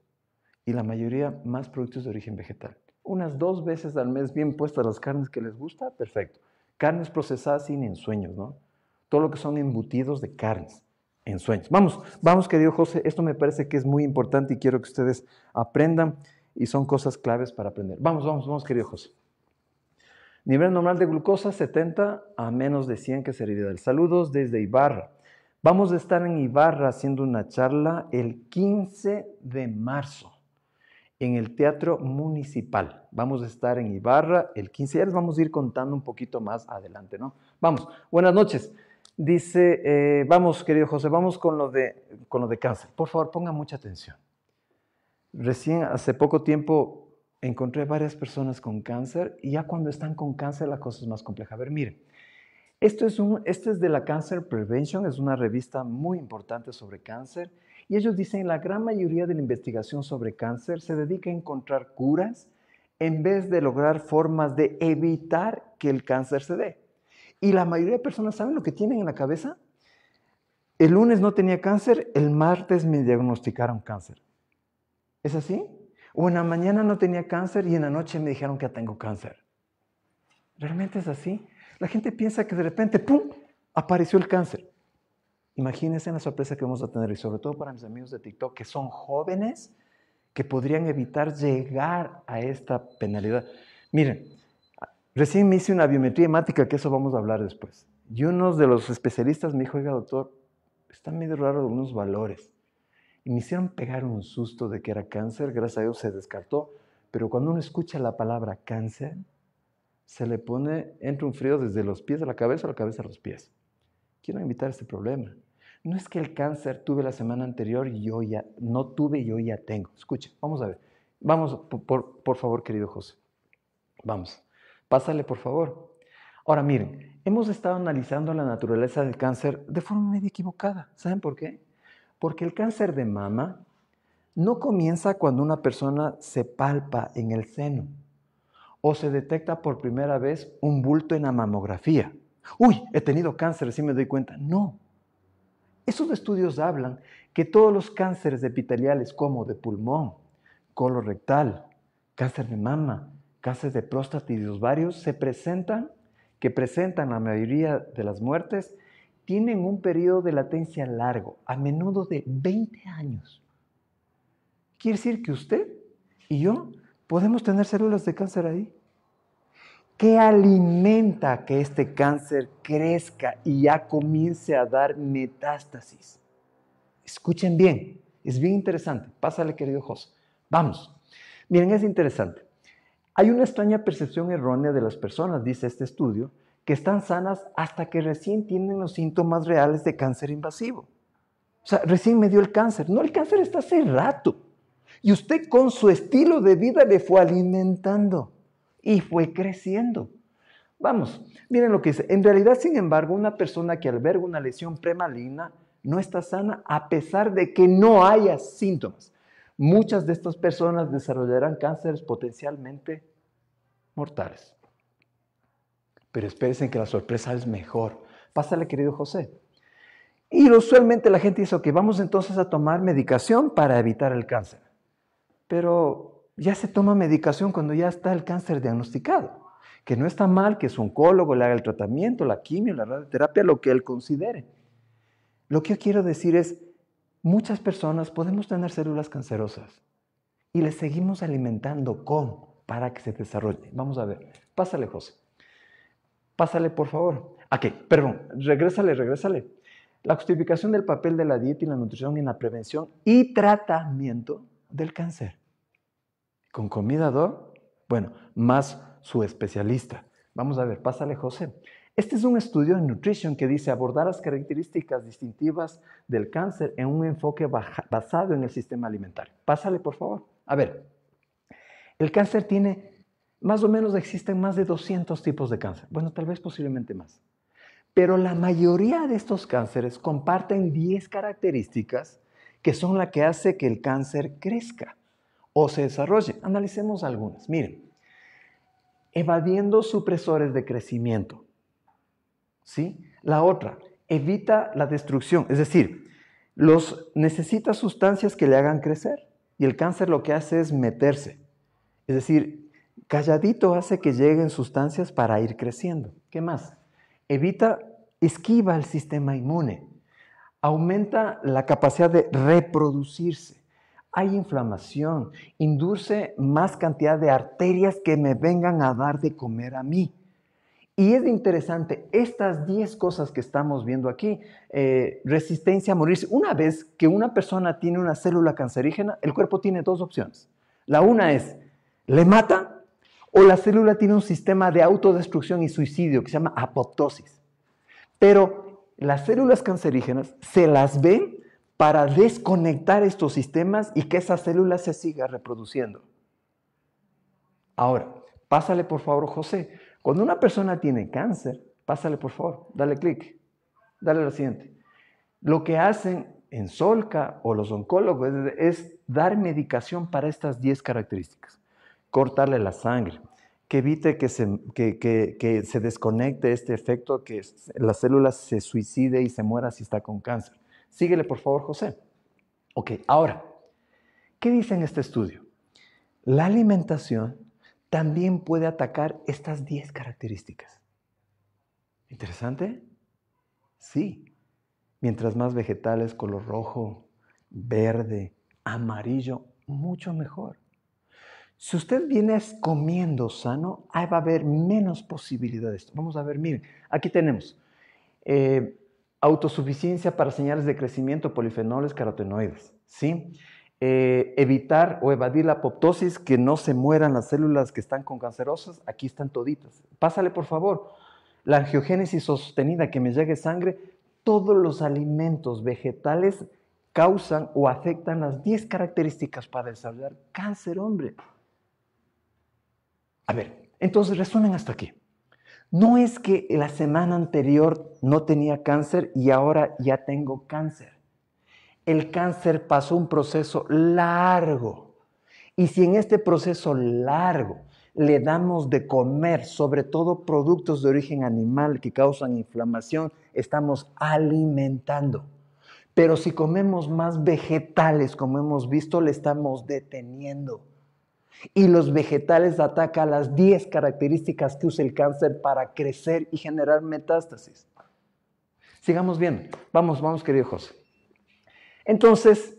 Y la mayoría más productos de origen vegetal. Unas 2 veces al mes bien puestas las carnes que les gusta, perfecto. Carnes procesadas sin ensueños, ¿no? Todo lo que son embutidos de carnes. En sueños. Vamos, querido José, esto me parece que es muy importante y quiero que ustedes aprendan y son cosas claves para aprender. Vamos, querido José. Nivel normal de glucosa, 70 a menos de 100, que es ideal. Saludos desde Ibarra. Vamos a estar en Ibarra haciendo una charla el 15 de marzo en el Teatro Municipal. Vamos a estar en Ibarra el 15, ya les vamos a ir contando un poquito más adelante, ¿no? Vamos, buenas noches. Dice, vamos, querido José, vamos con lo de cáncer. Por favor, ponga mucha atención. Recién, hace poco tiempo, encontré varias personas con cáncer y ya cuando están con cáncer la cosa es más compleja. A ver, miren, esto es de la Cancer Prevention, es una revista muy importante sobre cáncer y ellos dicen la gran mayoría de la investigación sobre cáncer se dedica a encontrar curas en vez de lograr formas de evitar que el cáncer se dé. Y la mayoría de personas, ¿saben lo que tienen en la cabeza? El lunes no tenía cáncer, el martes me diagnosticaron cáncer. ¿Es así? O en la mañana no tenía cáncer y en la noche me dijeron que tengo cáncer. ¿Realmente es así? La gente piensa que de repente, ¡pum!, apareció el cáncer. Imagínense la sorpresa que vamos a tener y sobre todo para mis amigos de TikTok que son jóvenes que podrían evitar llegar a esta penalidad. Miren, recién me hice una biometría hemática, que eso vamos a hablar después. Y uno de los especialistas me dijo, oiga, doctor, están medio raros algunos valores. Y me hicieron pegar un susto de que era cáncer, gracias a Dios se descartó. Pero cuando uno escucha la palabra cáncer, se le pone, entra un frío desde los pies a la cabeza o la cabeza a los pies. Quiero evitar este problema. No es que el cáncer tuve la semana anterior y yo ya, no tuve y yo ya tengo. Escucha, vamos a ver. Vamos, por favor, querido José. Vamos. Pásale, por favor. Ahora, miren, hemos estado analizando la naturaleza del cáncer de forma medio equivocada. ¿Saben por qué? Porque el cáncer de mama no comienza cuando una persona se palpa en el seno o se detecta por primera vez un bulto en la mamografía. Uy, he tenido cáncer, sí me doy cuenta. No. Esos estudios hablan que todos los cánceres epiteliales como de pulmón, colorectal, cáncer de mama, cáncer de próstata y de ovarios que presentan la mayoría de las muertes, tienen un periodo de latencia largo, a menudo de 20 años. Quiere decir que usted y yo podemos tener células de cáncer ahí. ¿Qué alimenta que este cáncer crezca y ya comience a dar metástasis? Escuchen bien, es bien interesante. Pásale, querido José. Vamos. Miren, es interesante. Hay una extraña percepción errónea de las personas, dice este estudio, que están sanas hasta que recién tienen los síntomas reales de cáncer invasivo. O sea, recién me dio el cáncer. No, el cáncer está hace rato. Y usted con su estilo de vida le fue alimentando y fue creciendo. Vamos, miren lo que dice. En realidad, sin embargo, una persona que alberga una lesión premaligna no está sana a pesar de que no haya síntomas. Muchas de estas personas desarrollarán cánceres potencialmente mortales. Pero espérense que la sorpresa es mejor. Pásale, querido José. Y usualmente la gente dice, ok, vamos entonces a tomar medicación para evitar el cáncer. Pero ya se toma medicación cuando ya está el cáncer diagnosticado. Que no está mal que su oncólogo le haga el tratamiento, la quimio, la radioterapia, lo que él considere. Lo que yo quiero decir es, muchas personas podemos tener células cancerosas y les seguimos alimentando para que se desarrolle. Vamos a ver. Pásale, José. Pásale, por favor. Ok, perdón. Regrésale. La justificación del papel de la dieta y la nutrición en la prevención y tratamiento del cáncer. Con comidador, bueno, más su especialista. Vamos a ver, pásale, José. Este es un estudio en Nutrition que dice abordar las características distintivas del cáncer en un enfoque basado en el sistema alimentario. Pásale, por favor. A ver, el cáncer tiene, más o menos existen más de 200 tipos de cáncer. Bueno, tal vez posiblemente más. Pero la mayoría de estos cánceres comparten 10 características que son las que hace que el cáncer crezca o se desarrolle. Analicemos algunas. Miren, evadiendo supresores de crecimiento. ¿Sí? La otra, evita la destrucción. Es decir, necesita sustancias que le hagan crecer y el cáncer lo que hace es meterse. Es decir, calladito hace que lleguen sustancias para ir creciendo. ¿Qué más? Esquiva el sistema inmune, aumenta la capacidad de reproducirse, hay inflamación, induce más cantidad de arterias que me vengan a dar de comer a mí. Y es interesante, estas 10 cosas que estamos viendo aquí, resistencia a morirse. Una vez que una persona tiene una célula cancerígena, el cuerpo tiene dos opciones. La una es, le mata. O la célula tiene un sistema de autodestrucción y suicidio que se llama apoptosis. Pero las células cancerígenas se las ven para desconectar estos sistemas y que esa célula se siga reproduciendo. Ahora, pásale por favor, José. Cuando una persona tiene cáncer, pásale por favor, dale clic, dale a la siguiente. Lo que hacen en Solca o los oncólogos es dar medicación para estas 10 características. Cortarle la sangre, que evite que se desconecte este efecto, que la célula se suicide y se muera si está con cáncer. Síguele, por favor, José. Ok, ahora, ¿qué dice en este estudio? La alimentación también puede atacar estas 10 características. ¿Interesante? Sí. Mientras más vegetales, color rojo, verde, amarillo, mucho mejor. Si usted viene comiendo sano, ahí va a haber menos posibilidades. Vamos a ver, miren, aquí tenemos autosuficiencia para señales de crecimiento, polifenoles, carotenoides, ¿sí? Evitar o evadir la apoptosis, que no se mueran las células que están con cancerosas, aquí están toditas. Pásale, por favor, la angiogénesis sostenida, que me llegue sangre, todos los alimentos vegetales causan o afectan las 10 características para desarrollar cáncer, hombre. A ver, entonces resumen hasta aquí. No es que la semana anterior no tenía cáncer y ahora ya tengo cáncer. El cáncer pasó un proceso largo. Y si en este proceso largo le damos de comer, sobre todo productos de origen animal que causan inflamación, estamos alimentando. Pero si comemos más vegetales, como hemos visto, le estamos deteniendo. Y los vegetales atacan las 10 características que usa el cáncer para crecer y generar metástasis. Sigamos bien. Vamos, querido José. Entonces,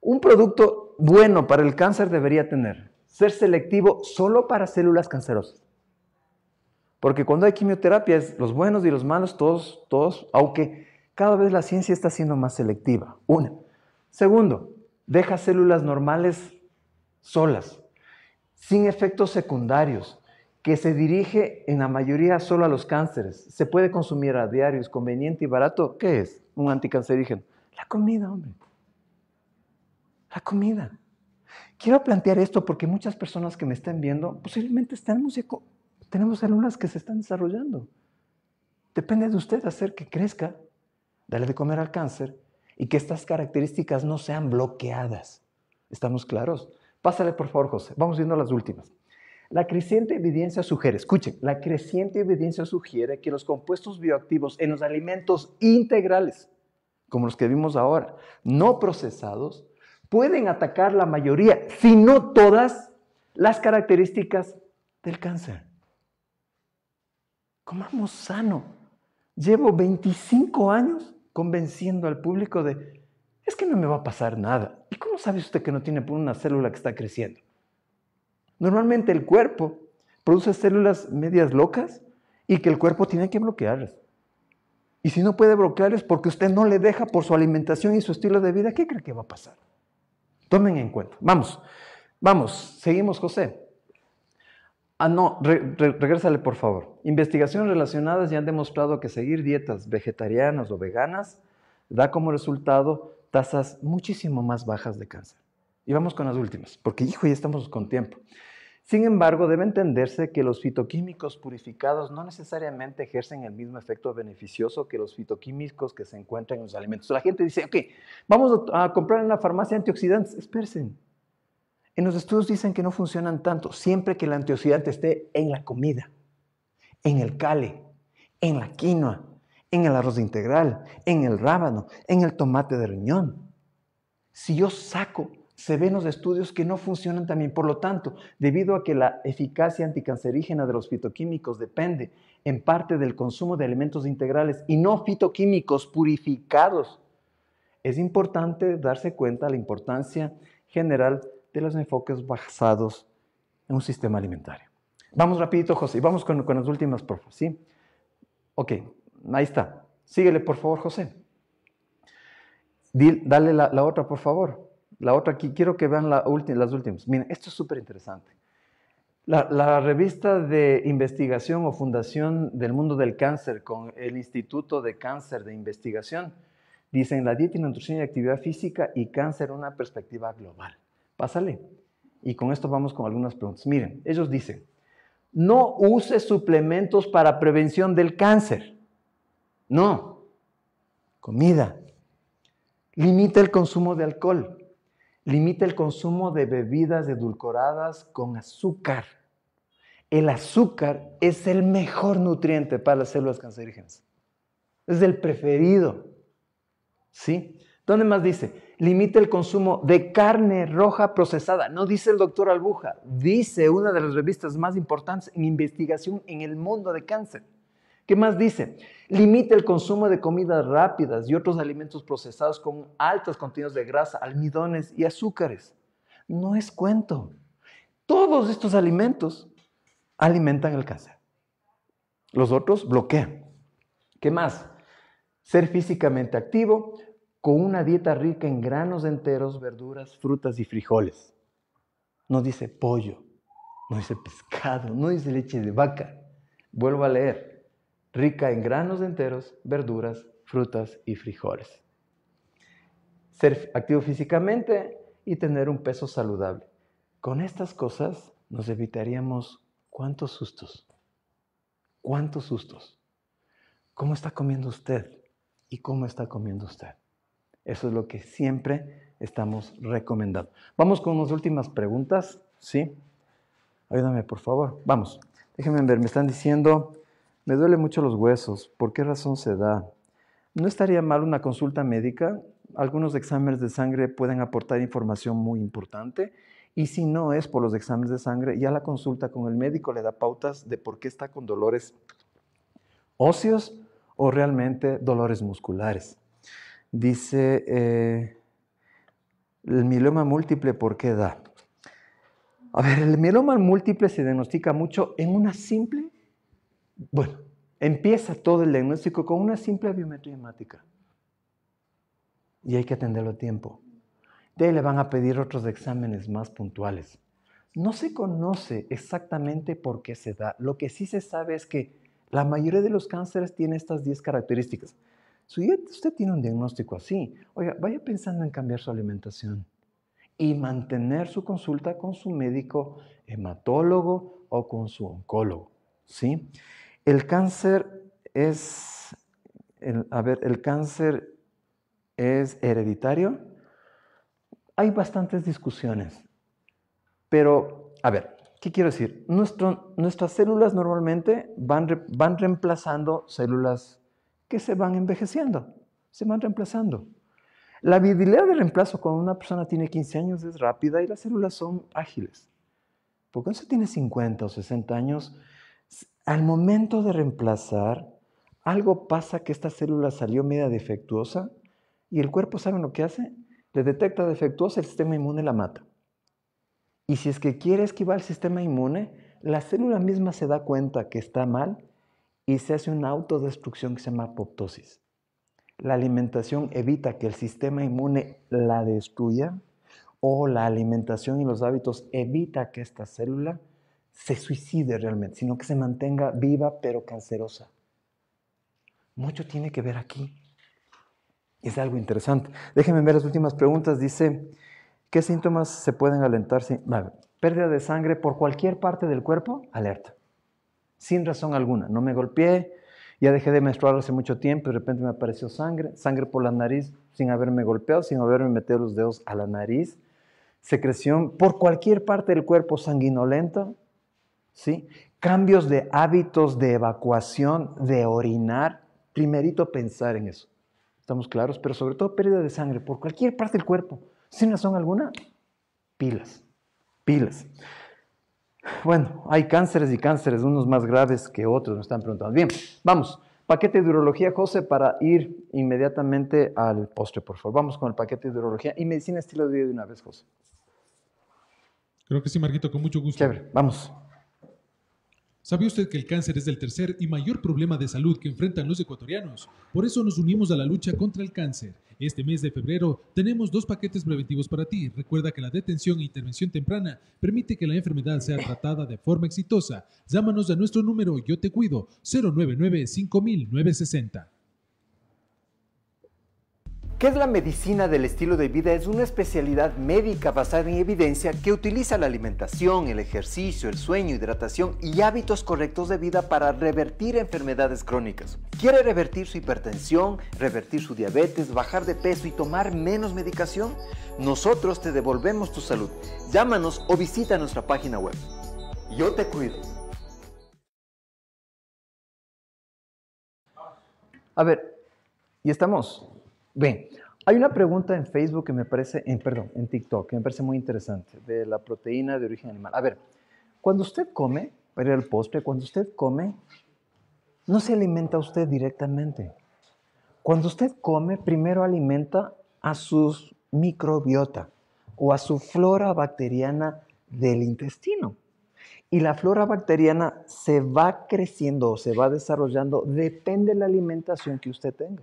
un producto bueno para el cáncer debería tener ser selectivo solo para células cancerosas. Porque cuando hay quimioterapia, los buenos y los malos, todos, aunque cada vez la ciencia está siendo más selectiva. Una. Segundo, deja células normales solas, sin efectos secundarios, que se dirige en la mayoría solo a los cánceres. Se puede consumir a diario, es conveniente y barato. ¿Qué es un anticancerígeno? La comida, hombre. La comida. Quiero plantear esto porque muchas personas que me estén viendo, posiblemente tenemos células que se están desarrollando. Depende de usted hacer que crezca, darle de comer al cáncer y que estas características no sean bloqueadas. ¿Estamos claros? Pásale, por favor, José. Vamos viendo las últimas. La creciente evidencia sugiere, escuchen, la creciente evidencia sugiere que los compuestos bioactivos en los alimentos integrales, como los que vimos ahora, no procesados, pueden atacar la mayoría, si no todas, las características del cáncer. Comamos sano. Llevo 25 años convenciendo al público de... Es que no me va a pasar nada. ¿Y cómo sabe usted que no tiene una célula que está creciendo? Normalmente el cuerpo produce células medias locas y que el cuerpo tiene que bloquearlas. Y si no puede bloquearlas porque usted no le deja por su alimentación y su estilo de vida, ¿qué cree que va a pasar? Tomen en cuenta. Vamos, seguimos, José. Regrésale, por favor. Investigaciones relacionadas ya han demostrado que seguir dietas vegetarianas o veganas da como resultado tasas muchísimo más bajas de cáncer. Y vamos con las últimas, porque, hijo, ya estamos con tiempo. Sin embargo, debe entenderse que los fitoquímicos purificados no necesariamente ejercen el mismo efecto beneficioso que los fitoquímicos que se encuentran en los alimentos. La gente dice, ok, vamos a comprar en la farmacia antioxidantes. Espérense. En los estudios dicen que no funcionan tanto, siempre que el antioxidante esté en la comida, en el kale, en la quinoa, en el arroz integral, en el rábano, en el tomate de riñón. Si yo saco, se ven los estudios que no funcionan también. Por lo tanto, debido a que la eficacia anticancerígena de los fitoquímicos depende en parte del consumo de alimentos integrales y no fitoquímicos purificados, es importante darse cuenta de la importancia general de los enfoques basados en un sistema alimentario. Vamos rapidito, José, y vamos con las últimas, por favor, ¿sí? Ok. Ahí está. Síguele, por favor, José. Dale la otra, por favor. La otra aquí. Quiero que vean las últimas. Miren, esto es súper interesante. La revista de investigación o fundación del mundo del cáncer con el Instituto de Cáncer de Investigación dicen la dieta y nutrición y actividad física y cáncer una perspectiva global. Pásale. Y con esto vamos con algunas preguntas. Miren, ellos dicen, no use suplementos para prevención del cáncer. No, comida. Limita el consumo de alcohol. Limita el consumo de bebidas edulcoradas con azúcar. El azúcar es el mejor nutriente para las células cancerígenas. Es el preferido. ¿Sí? ¿Dónde más dice? Limita el consumo de carne roja procesada. No dice el doctor Albuja, dice una de las revistas más importantes en investigación en el mundo de cáncer. ¿Qué más dice? Limita el consumo de comidas rápidas y otros alimentos procesados con altos contenidos de grasa, almidones y azúcares. No es cuento. Todos estos alimentos alimentan el cáncer. Los otros bloquean. ¿Qué más? Ser físicamente activo con una dieta rica en granos enteros, verduras, frutas y frijoles. No dice pollo, no dice pescado, no dice leche de vaca. Vuelvo a leer. Rica en granos enteros, verduras, frutas y frijoles. Ser activo físicamente y tener un peso saludable. Con estas cosas nos evitaríamos cuántos sustos. ¿Cuántos sustos? ¿Cómo está comiendo usted? ¿Y cómo está comiendo usted? Eso es lo que siempre estamos recomendando. Vamos con las últimas preguntas, ¿sí? Ayúdame, por favor. Vamos. Déjenme ver. Me están diciendo, me duelen mucho los huesos. ¿Por qué razón se da? ¿No estaría mal una consulta médica? Algunos exámenes de sangre pueden aportar información muy importante. Y si no es por los exámenes de sangre, ya la consulta con el médico le da pautas de por qué está con dolores óseos o realmente dolores musculares. Dice, el mieloma múltiple, ¿por qué da? A ver, el mieloma múltiple se diagnostica mucho en una simple... Bueno, empieza todo el diagnóstico con una simple biometría hemática. Y hay que atenderlo a tiempo. De ahí le van a pedir otros exámenes más puntuales. No se conoce exactamente por qué se da. Lo que sí se sabe es que la mayoría de los cánceres tiene estas 10 características. Si usted tiene un diagnóstico así, oiga, vaya pensando en cambiar su alimentación y mantener su consulta con su médico hematólogo o con su oncólogo, ¿sí? El cáncer es, el cáncer es hereditario. Hay bastantes discusiones, pero, a ver, ¿qué quiero decir? Nuestras células normalmente van reemplazando células que se van envejeciendo, se van reemplazando. La habilidad de reemplazo cuando una persona tiene 15 años es rápida y las células son ágiles. Porque cuando se tiene 50 o 60 años, al momento de reemplazar, algo pasa que esta célula salió media defectuosa y el cuerpo, ¿saben lo que hace? Le detecta defectuosa, el sistema inmune la mata. Y si es que quiere esquivar el sistema inmune, la célula misma se da cuenta que está mal y se hace una autodestrucción que se llama apoptosis. La alimentación evita que el sistema inmune la destruya, o la alimentación y los hábitos evita que esta célula se suicide realmente, sino que se mantenga viva pero cancerosa. Mucho tiene que ver aquí. Es algo interesante. Déjenme ver las últimas preguntas. Dice, ¿qué síntomas se pueden alentar? Vale. Pérdida de sangre por cualquier parte del cuerpo, alerta. Sin razón alguna. No me golpeé, ya dejé de menstruar hace mucho tiempo, de repente me apareció sangre. Sangre por la nariz sin haberme golpeado, sin haberme metido los dedos a la nariz. Secreción por cualquier parte del cuerpo sanguinolenta. ¿Sí? Cambios de hábitos de evacuación, de orinar. Primerito pensar en eso. Estamos claros, pero sobre todo pérdida de sangre por cualquier parte del cuerpo, sin razón alguna, pilas, pilas. Bueno, hay cánceres y cánceres, unos más graves que otros, nos están preguntando. Bien, vamos, paquete de urología, José, para ir inmediatamente al postre, por favor. Vamos con el paquete de urología y medicina estilo de vida de una vez, José. Creo que sí, Marquito, con mucho gusto. Chévere, vamos. ¿Sabía usted que el cáncer es el tercer y mayor problema de salud que enfrentan los ecuatorianos? Por eso nos unimos a la lucha contra el cáncer. Este mes de febrero tenemos 2 paquetes preventivos para ti. Recuerda que la detención e intervención temprana permite que la enfermedad sea tratada de forma exitosa. Llámanos a nuestro número Yo Te Cuido, 099-5960. ¿Qué es la medicina del estilo de vida? Es una especialidad médica basada en evidencia que utiliza la alimentación, el ejercicio, el sueño, hidratación y hábitos correctos de vida para revertir enfermedades crónicas. ¿Quiere revertir su hipertensión, revertir su diabetes, bajar de peso y tomar menos medicación? Nosotros te devolvemos tu salud. Llámanos o visita nuestra página web. Yo te cuido. A ver, ¿y estamos? Bien, hay una pregunta en Facebook que me parece, en TikTok, que me parece muy interesante, de la proteína de origen animal. A ver, cuando usted come, para ir al postre, cuando usted come, no se alimenta usted directamente. Cuando usted come, primero alimenta a su microbiota o a su flora bacteriana del intestino. Y la flora bacteriana se va creciendo o se va desarrollando, depende de la alimentación que usted tenga.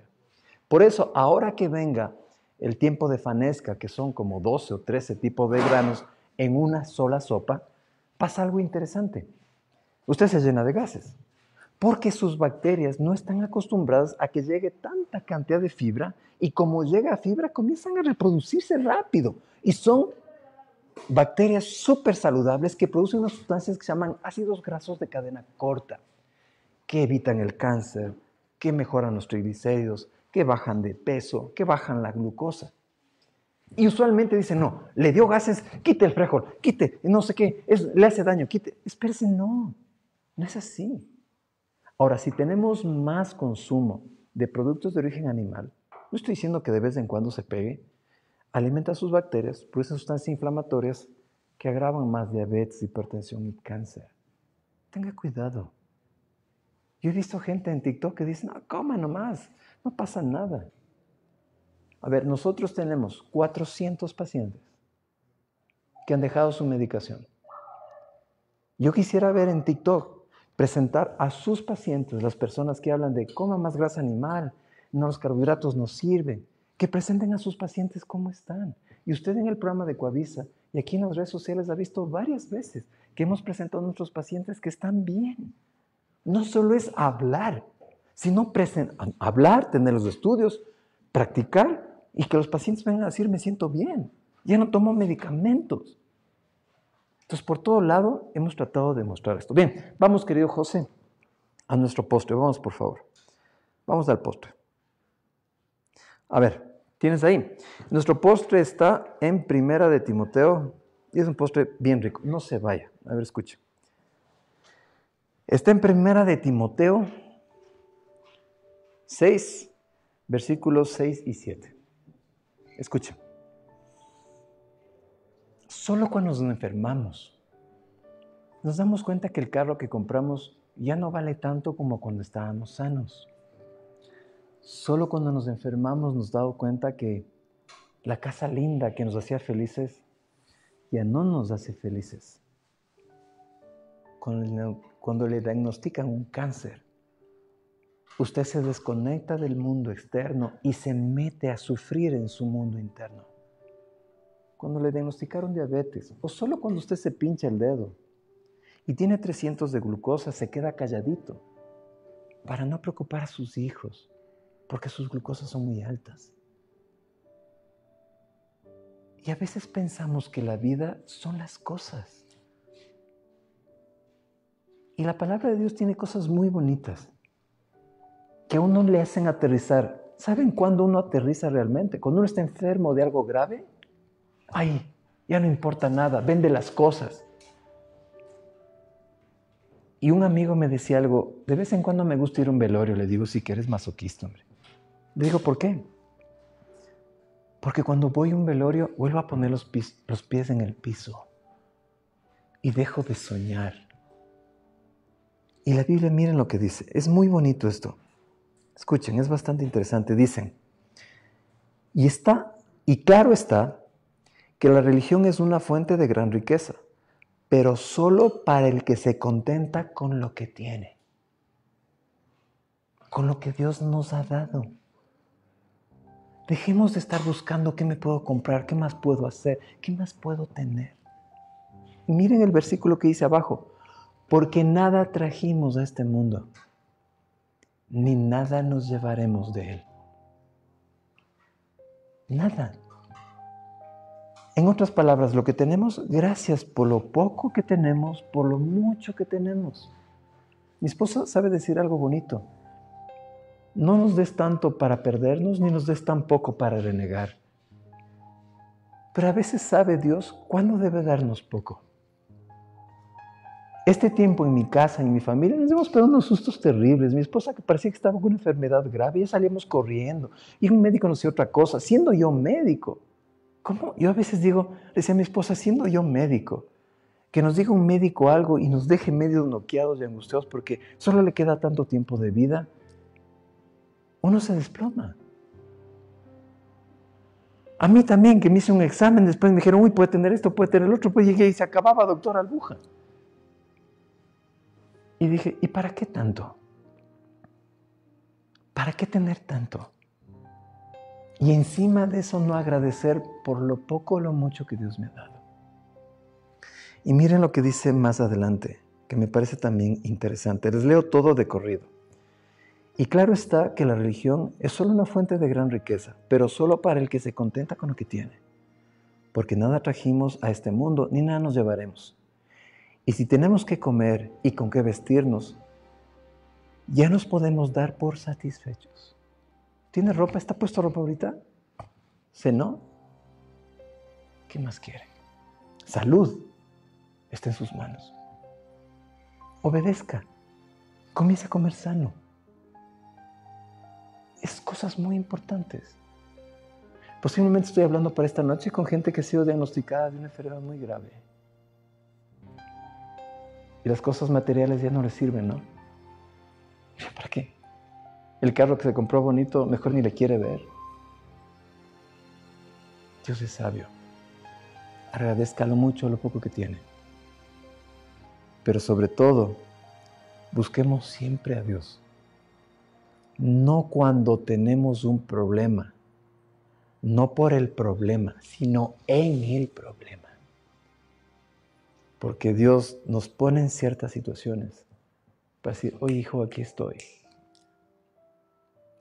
Por eso, ahora que venga el tiempo de fanesca, que son como 12 o 13 tipos de granos en una sola sopa, pasa algo interesante. Usted se llena de gases, porque sus bacterias no están acostumbradas a que llegue tanta cantidad de fibra, y como llega fibra, comienzan a reproducirse rápido. Y son bacterias súper saludables que producen unas sustancias que se llaman ácidos grasos de cadena corta, que evitan el cáncer, que mejoran los triglicéridos, que bajan de peso, que bajan la glucosa. Y usualmente dicen, no, le dio gases, quite el frijol, quite, no sé qué, le hace daño, quite. Espérese, no, no es así. Ahora, si tenemos más consumo de productos de origen animal, no estoy diciendo que de vez en cuando se pegue, alimenta sus bacterias, produce sustancias inflamatorias que agravan más diabetes, hipertensión y cáncer. Tenga cuidado. Yo he visto gente en TikTok que dice, no, coma nomás, no pasa nada. A ver, nosotros tenemos 400 pacientes que han dejado su medicación. Yo quisiera ver en TikTok presentar a sus pacientes, las personas que hablan de coma más grasa animal, no, los carbohidratos no sirven, que presenten a sus pacientes cómo están. Y usted en el programa de Coavisa y aquí en las redes sociales ha visto varias veces que hemos presentado a nuestros pacientes que están bien. No solo es hablar, sino hablar, tener los estudios, practicar y que los pacientes vengan a decir, me siento bien, ya no tomo medicamentos. Entonces, por todo lado, hemos tratado de mostrar esto. Bien, vamos, querido José, a nuestro postre. Vamos, por favor. Vamos al postre. A ver, tienes ahí. Nuestro postre está en Primera de Timoteo y es un postre bien rico. No se vaya. A ver, escuche. Está en Primera de Timoteo 6, versículos 6 y 7. Escucha. Solo cuando nos enfermamos, nos damos cuenta que el carro que compramos ya no vale tanto como cuando estábamos sanos. Solo cuando nos enfermamos nos damos cuenta que la casa linda que nos hacía felices ya no nos hace felices. Cuando le diagnostican un cáncer, usted se desconecta del mundo externo y se mete a sufrir en su mundo interno. Cuando le diagnosticaron diabetes, o solo cuando usted se pincha el dedo y tiene 300 de glucosa, se queda calladito para no preocupar a sus hijos, porque sus glucosas son muy altas. Y a veces pensamos que la vida son las cosas. Y la palabra de Dios tiene cosas muy bonitas que a uno le hacen aterrizar. ¿Saben cuándo uno aterriza realmente? Cuando uno está enfermo de algo grave, ¡ay! Ya no importa nada, vende las cosas. Y un amigo me decía algo, de vez en cuando me gusta ir a un velorio. Le digo, sí, que eres masoquista, hombre. Le digo, ¿por qué? Porque cuando voy a un velorio, vuelvo a poner los pies en el piso y dejo de soñar. Y la Biblia, miren lo que dice. Es muy bonito esto. Escuchen, es bastante interesante. Dicen, y claro está que la religión es una fuente de gran riqueza, pero solo para el que se contenta con lo que tiene, con lo que Dios nos ha dado. Dejemos de estar buscando qué me puedo comprar, qué más puedo hacer, qué más puedo tener. Y miren el versículo que dice abajo, porque nada trajimos a este mundo, ni nada nos llevaremos de él. Nada. En otras palabras, lo que tenemos, gracias por lo poco que tenemos, por lo mucho que tenemos. Mi esposa sabe decir algo bonito. No nos des tanto para perdernos, ni nos des tan poco para renegar. Pero a veces sabe Dios cuándo debe darnos poco. Este tiempo en mi casa, en mi familia, nos hemos pegado unos sustos terribles. Mi esposa que parecía que estaba con una enfermedad grave, ya salíamos corriendo. Y un médico nos decía otra cosa, siendo yo médico. ¿Cómo? Yo a veces digo, decía a mi esposa, siendo yo médico, que nos diga un médico algo y nos deje medio noqueados y angustiados porque solo le queda tanto tiempo de vida, uno se desploma. A mí también, que me hice un examen, después me dijeron, uy, puede tener esto, puede tener el otro, pues llegué y se acababa, doctor Albuja. Y dije, ¿y para qué tanto? ¿Para qué tener tanto? Y encima de eso no agradecer por lo poco o lo mucho que Dios me ha dado. Y miren lo que dice más adelante, que me parece también interesante. Les leo todo de corrido. Y claro está que la religión es solo una fuente de gran riqueza, pero solo para el que se contenta con lo que tiene. Porque nada trajimos a este mundo, ni nada nos llevaremos. Y si tenemos que comer y con qué vestirnos, ya nos podemos dar por satisfechos. ¿Tiene ropa? ¿Está puesto ropa ahorita? ¿Cenó? ¿Qué más quiere? Salud está en sus manos. Obedezca. Comience a comer sano. Es cosas muy importantes. Posiblemente estoy hablando para esta noche con gente que ha sido diagnosticada de una enfermedad muy grave. Y las cosas materiales ya no les sirven, ¿no? ¿Para qué? El carro que se compró bonito, mejor ni le quiere ver. Dios es sabio. Agradezca lo mucho, lo poco que tiene. Pero sobre todo, busquemos siempre a Dios. No cuando tenemos un problema, no por el problema, sino en el problema. Porque Dios nos pone en ciertas situaciones para decir, oye hijo, aquí estoy.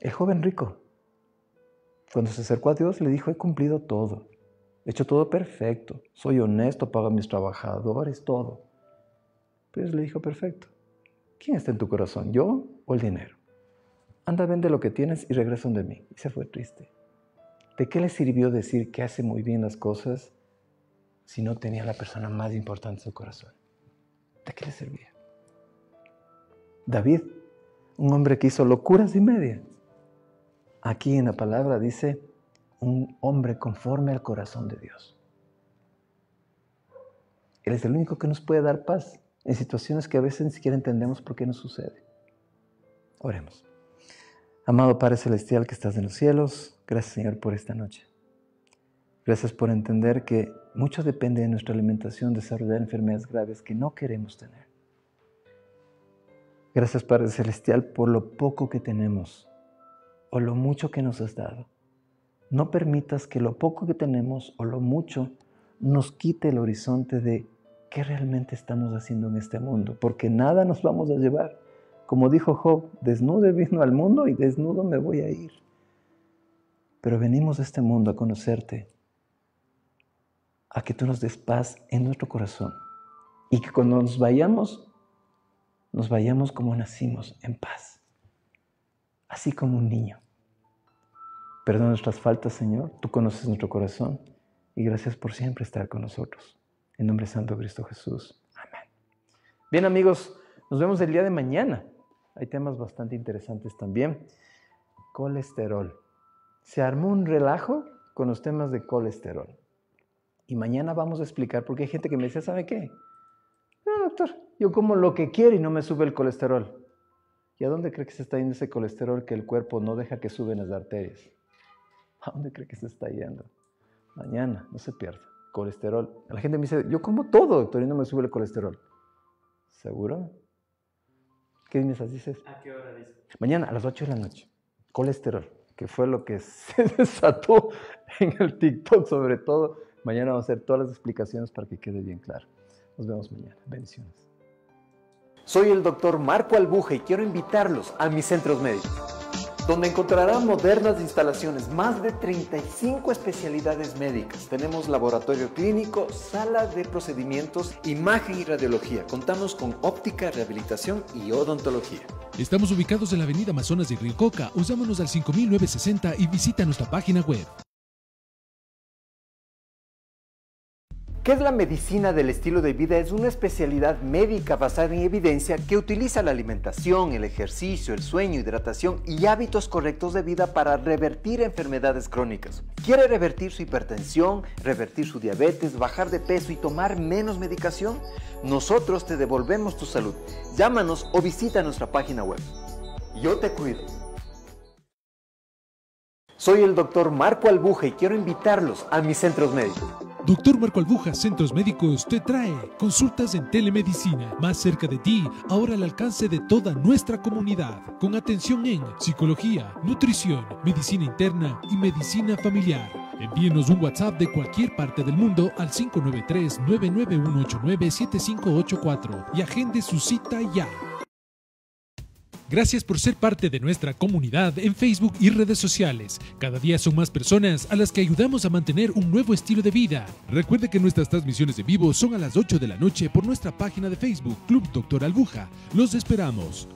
El joven rico, cuando se acercó a Dios, le dijo, he cumplido todo. He hecho todo perfecto. Soy honesto, pago a mis trabajadores, todo. Pero Dios le dijo, perfecto. ¿Quién está en tu corazón, yo o el dinero? Anda, vende lo que tienes y regresa donde mí. Y se fue triste. ¿De qué le sirvió decir que hace muy bien las cosas si no tenía la persona más importante en su corazón? ¿De qué le servía? David, un hombre que hizo locuras y media. Aquí en la palabra dice, un hombre conforme al corazón de Dios. Él es el único que nos puede dar paz en situaciones que a veces ni siquiera entendemos por qué nos sucede. Oremos. Amado Padre Celestial que estás en los cielos, gracias Señor por esta noche. Gracias por entender que mucho depende de nuestra alimentación desarrollar enfermedades graves que no queremos tener. Gracias Padre Celestial por lo poco que tenemos o lo mucho que nos has dado. No permitas que lo poco que tenemos o lo mucho nos quite el horizonte de qué realmente estamos haciendo en este mundo, porque nada nos vamos a llevar. Como dijo Job, desnudo vino al mundo y desnudo me voy a ir. Pero venimos a este mundo a conocerte, a que tú nos des paz en nuestro corazón y que cuando nos vayamos como nacimos, en paz, así como un niño. Perdona nuestras faltas, Señor, tú conoces nuestro corazón y gracias por siempre estar con nosotros. En nombre de Santo Cristo Jesús. Amén. Bien, amigos, nos vemos el día de mañana. Hay temas bastante interesantes también. Colesterol. Se armó un relajo con los temas de colesterol. Y mañana vamos a explicar, porque hay gente que me dice, ¿sabe qué? No, doctor, yo como lo que quiero y no me sube el colesterol. ¿Y a dónde cree que se está yendo ese colesterol que el cuerpo no deja que suben las arterias? ¿A dónde cree que se está yendo? Mañana, no se pierda. Colesterol. La gente me dice, yo como todo, doctor, y no me sube el colesterol. ¿Seguro? ¿Qué dices? ¿A qué hora dices? Mañana, a las 8 de la noche. Colesterol, que fue lo que se desató en el TikTok, sobre todo. Mañana vamos a hacer todas las explicaciones para que quede bien claro. Nos vemos mañana. Bendiciones. Soy el doctor Marco Albuja y quiero invitarlos a mis centros médicos, donde encontrarán modernas instalaciones, más de 35 especialidades médicas. Tenemos laboratorio clínico, sala de procedimientos, imagen y radiología. Contamos con óptica, rehabilitación y odontología. Estamos ubicados en la avenida Amazonas de Rilcoca. Usámonos al 5960 y visita nuestra página web. ¿Qué es la medicina del estilo de vida? Es una especialidad médica basada en evidencia que utiliza la alimentación, el ejercicio, el sueño, hidratación y hábitos correctos de vida para revertir enfermedades crónicas. ¿Quiere revertir su hipertensión, revertir su diabetes, bajar de peso y tomar menos medicación? Nosotros te devolvemos tu salud. Llámanos o visita nuestra página web. Yo te cuido. Soy el doctor Marco Albuja y quiero invitarlos a mis centros médicos. Doctor Marco Albuja, Centros Médicos, te trae consultas en telemedicina, más cerca de ti, ahora al alcance de toda nuestra comunidad, con atención en psicología, nutrición, medicina interna y medicina familiar. Envíenos un WhatsApp de cualquier parte del mundo al 593-99189-7584 y agende su cita ya. Gracias por ser parte de nuestra comunidad en Facebook y redes sociales. Cada día son más personas a las que ayudamos a mantener un nuevo estilo de vida. Recuerde que nuestras transmisiones en vivo son a las 8 de la noche por nuestra página de Facebook, Club Dr. Albuja. Los esperamos.